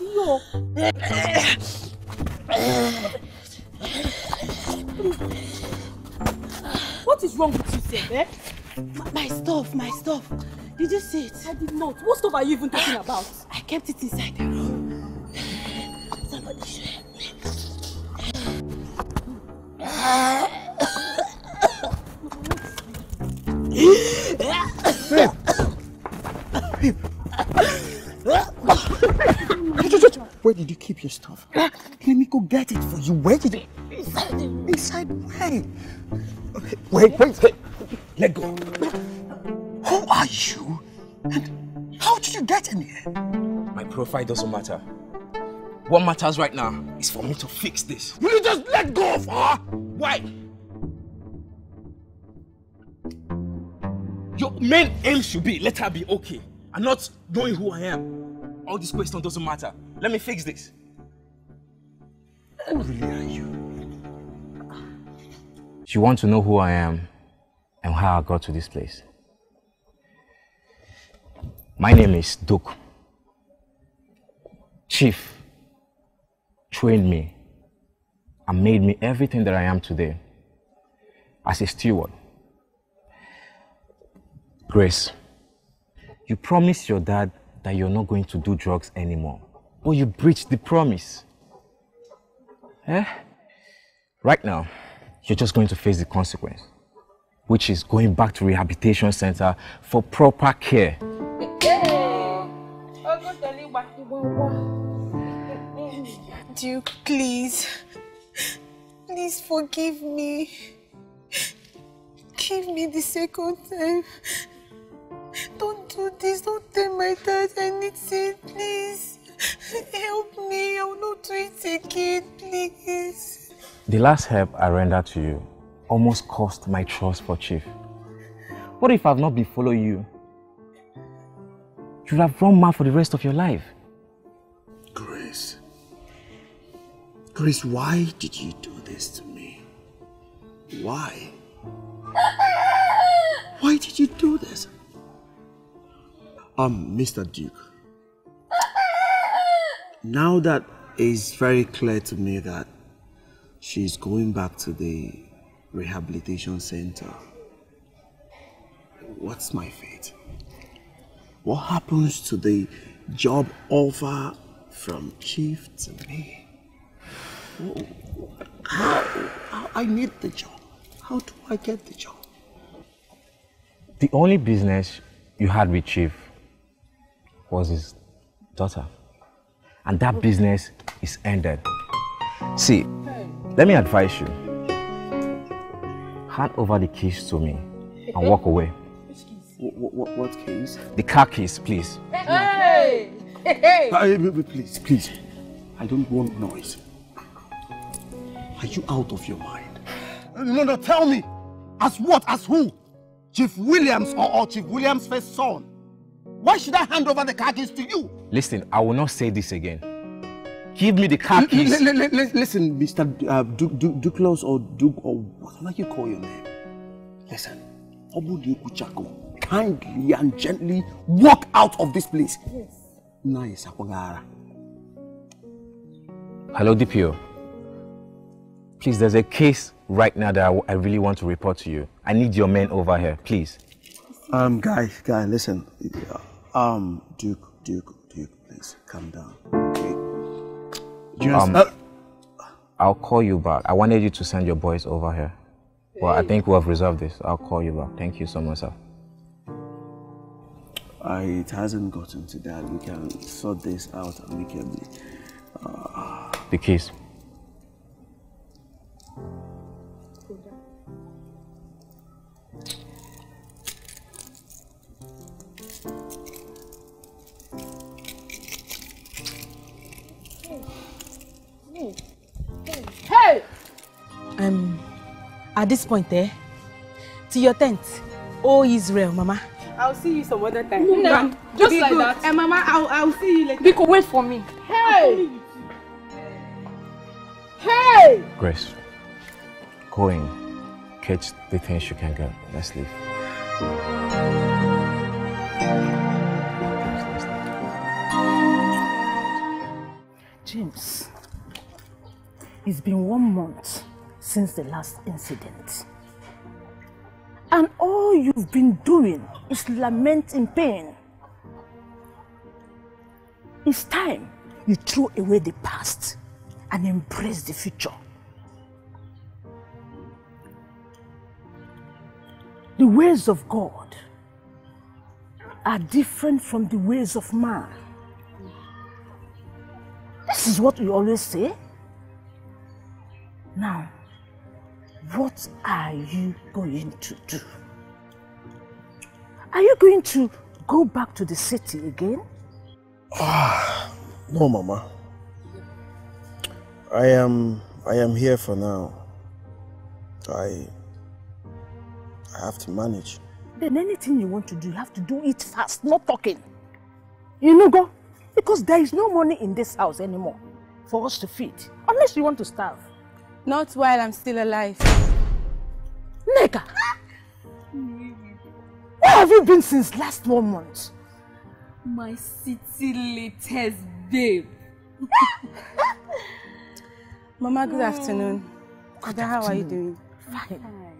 What is wrong with you, Seth? Eh? My, my stuff, my stuff. Did you see it? I did not. What stuff are you even talking about? I kept it inside the room. Somebody should help me. Babe. Babe. Where did you keep your stuff? Let me go get it for you. Where did it? Inside. Inside where? Wait, wait, wait. Let go. Who are you? And how did you get in here? My profile doesn't matter. What matters right now is for me to fix this. Will you just let go of her? Why? Your main aim should be, let her be okay. And not knowing who I am. All this question doesn't matter. Let me fix this. Who really are you? She wants to know who I am and how I got to this place. My name is Duke. Chief trained me and made me everything that I am today as a steward. Grace, you promised your dad that you're not going to do drugs anymore, but you breached the promise. Eh? Right now, you're just going to face the consequence, which is going back to rehabilitation center for proper care. Duke, please, please forgive me. Give me the second time. Don't do this, don't tell my dad I need it, please. Help me, I will not do it again, please. The last help I rendered to you almost cost my trust for Chief. What if I have not been following you? You would have run mad for the rest of your life. Grace. Grace, why did you do this to me? Why? Why did you do this? Um, Mister Duke, Now that it's very clear to me that she's going back to the rehabilitation center, what's my fate? What happens to the job offer from Chief to me? How, how, I need the job. How do I get the job? The only business you had with Chief was his daughter. And that business is ended. See, let me advise you. Hand over the keys to me and walk away. What, what, what keys? The car keys, please. Hey! Hey! Hey! Please, please. I don't want noise. Are you out of your mind? No, no, tell me. As what? As who? Chief Williams or, or Chief Williams' first son? Why should I hand over the car keys to you? Listen, I will not say this again. Give me the car keys. L l l l listen, Mister Uh, Duke, Duke, Duke Laws or Duke or whatever you call your name. Listen, kindly and gently walk out of this place. Yes. Nice. Hello, D P O. Please, there's a case right now that I, I really want to report to you. I need your men over here, please. Um, guy, guy, listen. Um, Duke, Duke, Duke, please, calm down. Okay. Just, um, uh, I'll call you back. I wanted you to send your boys over here. Well, hey. I think we have resolved this. I'll call you back. Thank you so much, sir. Uh, it hasn't gotten to that. We can sort this out amicably. Uh, the case. Hey! Um, at this point, eh? To your tent. Oh, Israel, Mama. I'll see you some other time. No, no. Just like good. That. And Mama, I'll, I'll see you later. Biko, wait for me. Hey! Hey! Grace, go in. Catch the things you can get. Let's leave. James. It's been one month since the last incident. And all you've been doing is lament in pain. It's time you threw away the past and embrace the future. The ways of God are different from the ways of man. This is what we always say. Now, what are you going to do? Are you going to go back to the city again? Ah, no, Mama. I am, I am here for now. I, I have to manage. Then anything you want to do, you have to do it fast, not talking. You know, go, because there is no money in this house anymore for us to feed, unless you want to starve. Not while I'm still alive. Nneka! Where have you been since last one month? My city latest babe. Mama, good oh. afternoon. Good Ada, afternoon. How are you doing? Fine.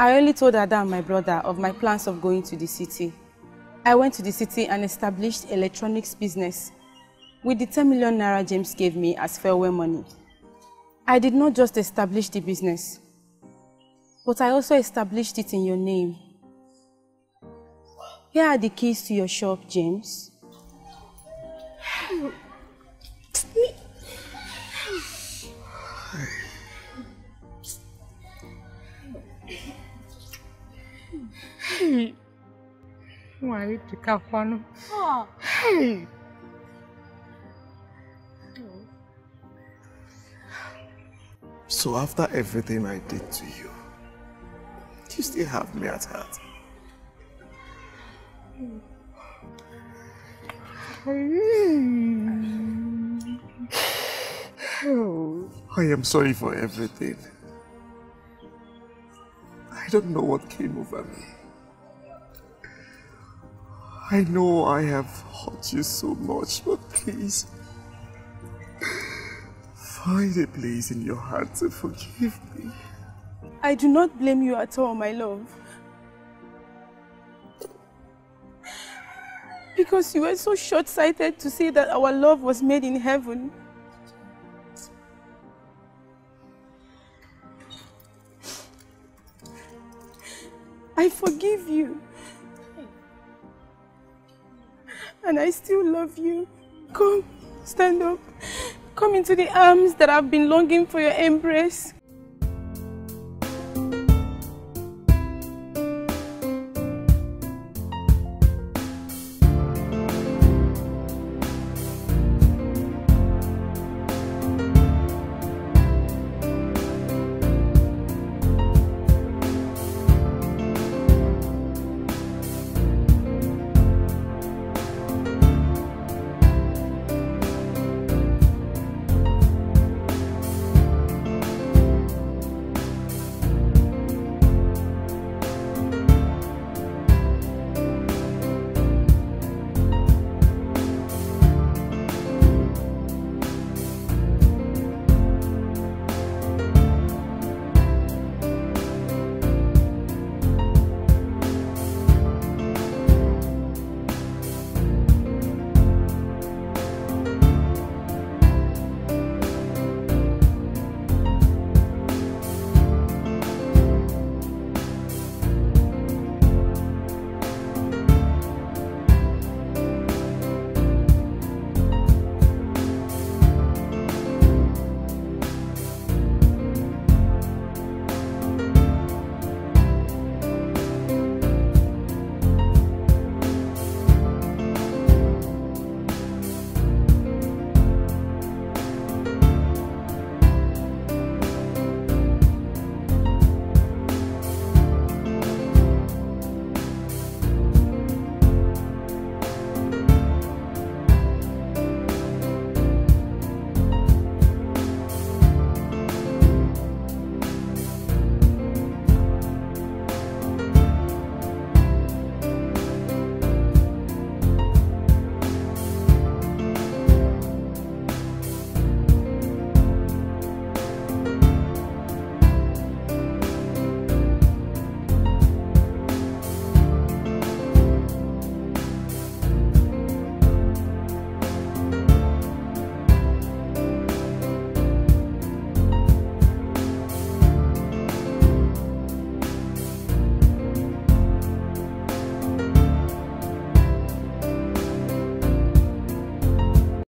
I only told Ada, my brother, of my plans of going to the city. I went to the city and established electronics business with the ten million naira James gave me as farewell money. I did not just establish the business, but I also established it in your name. Here are the keys to your shop, James. Hey. Why did you come? Hey. So after everything I did to you, you still have me at heart. I am sorry for everything. I don't know what came over me. I know I have hurt you so much, but please, find a place in your heart to forgive me. I do not blame you at all, my love. Because you were so short-sighted to say that our love was made in heaven. I forgive you. And I still love you. Come, stand up. Come into the arms that I've been longing for your embrace.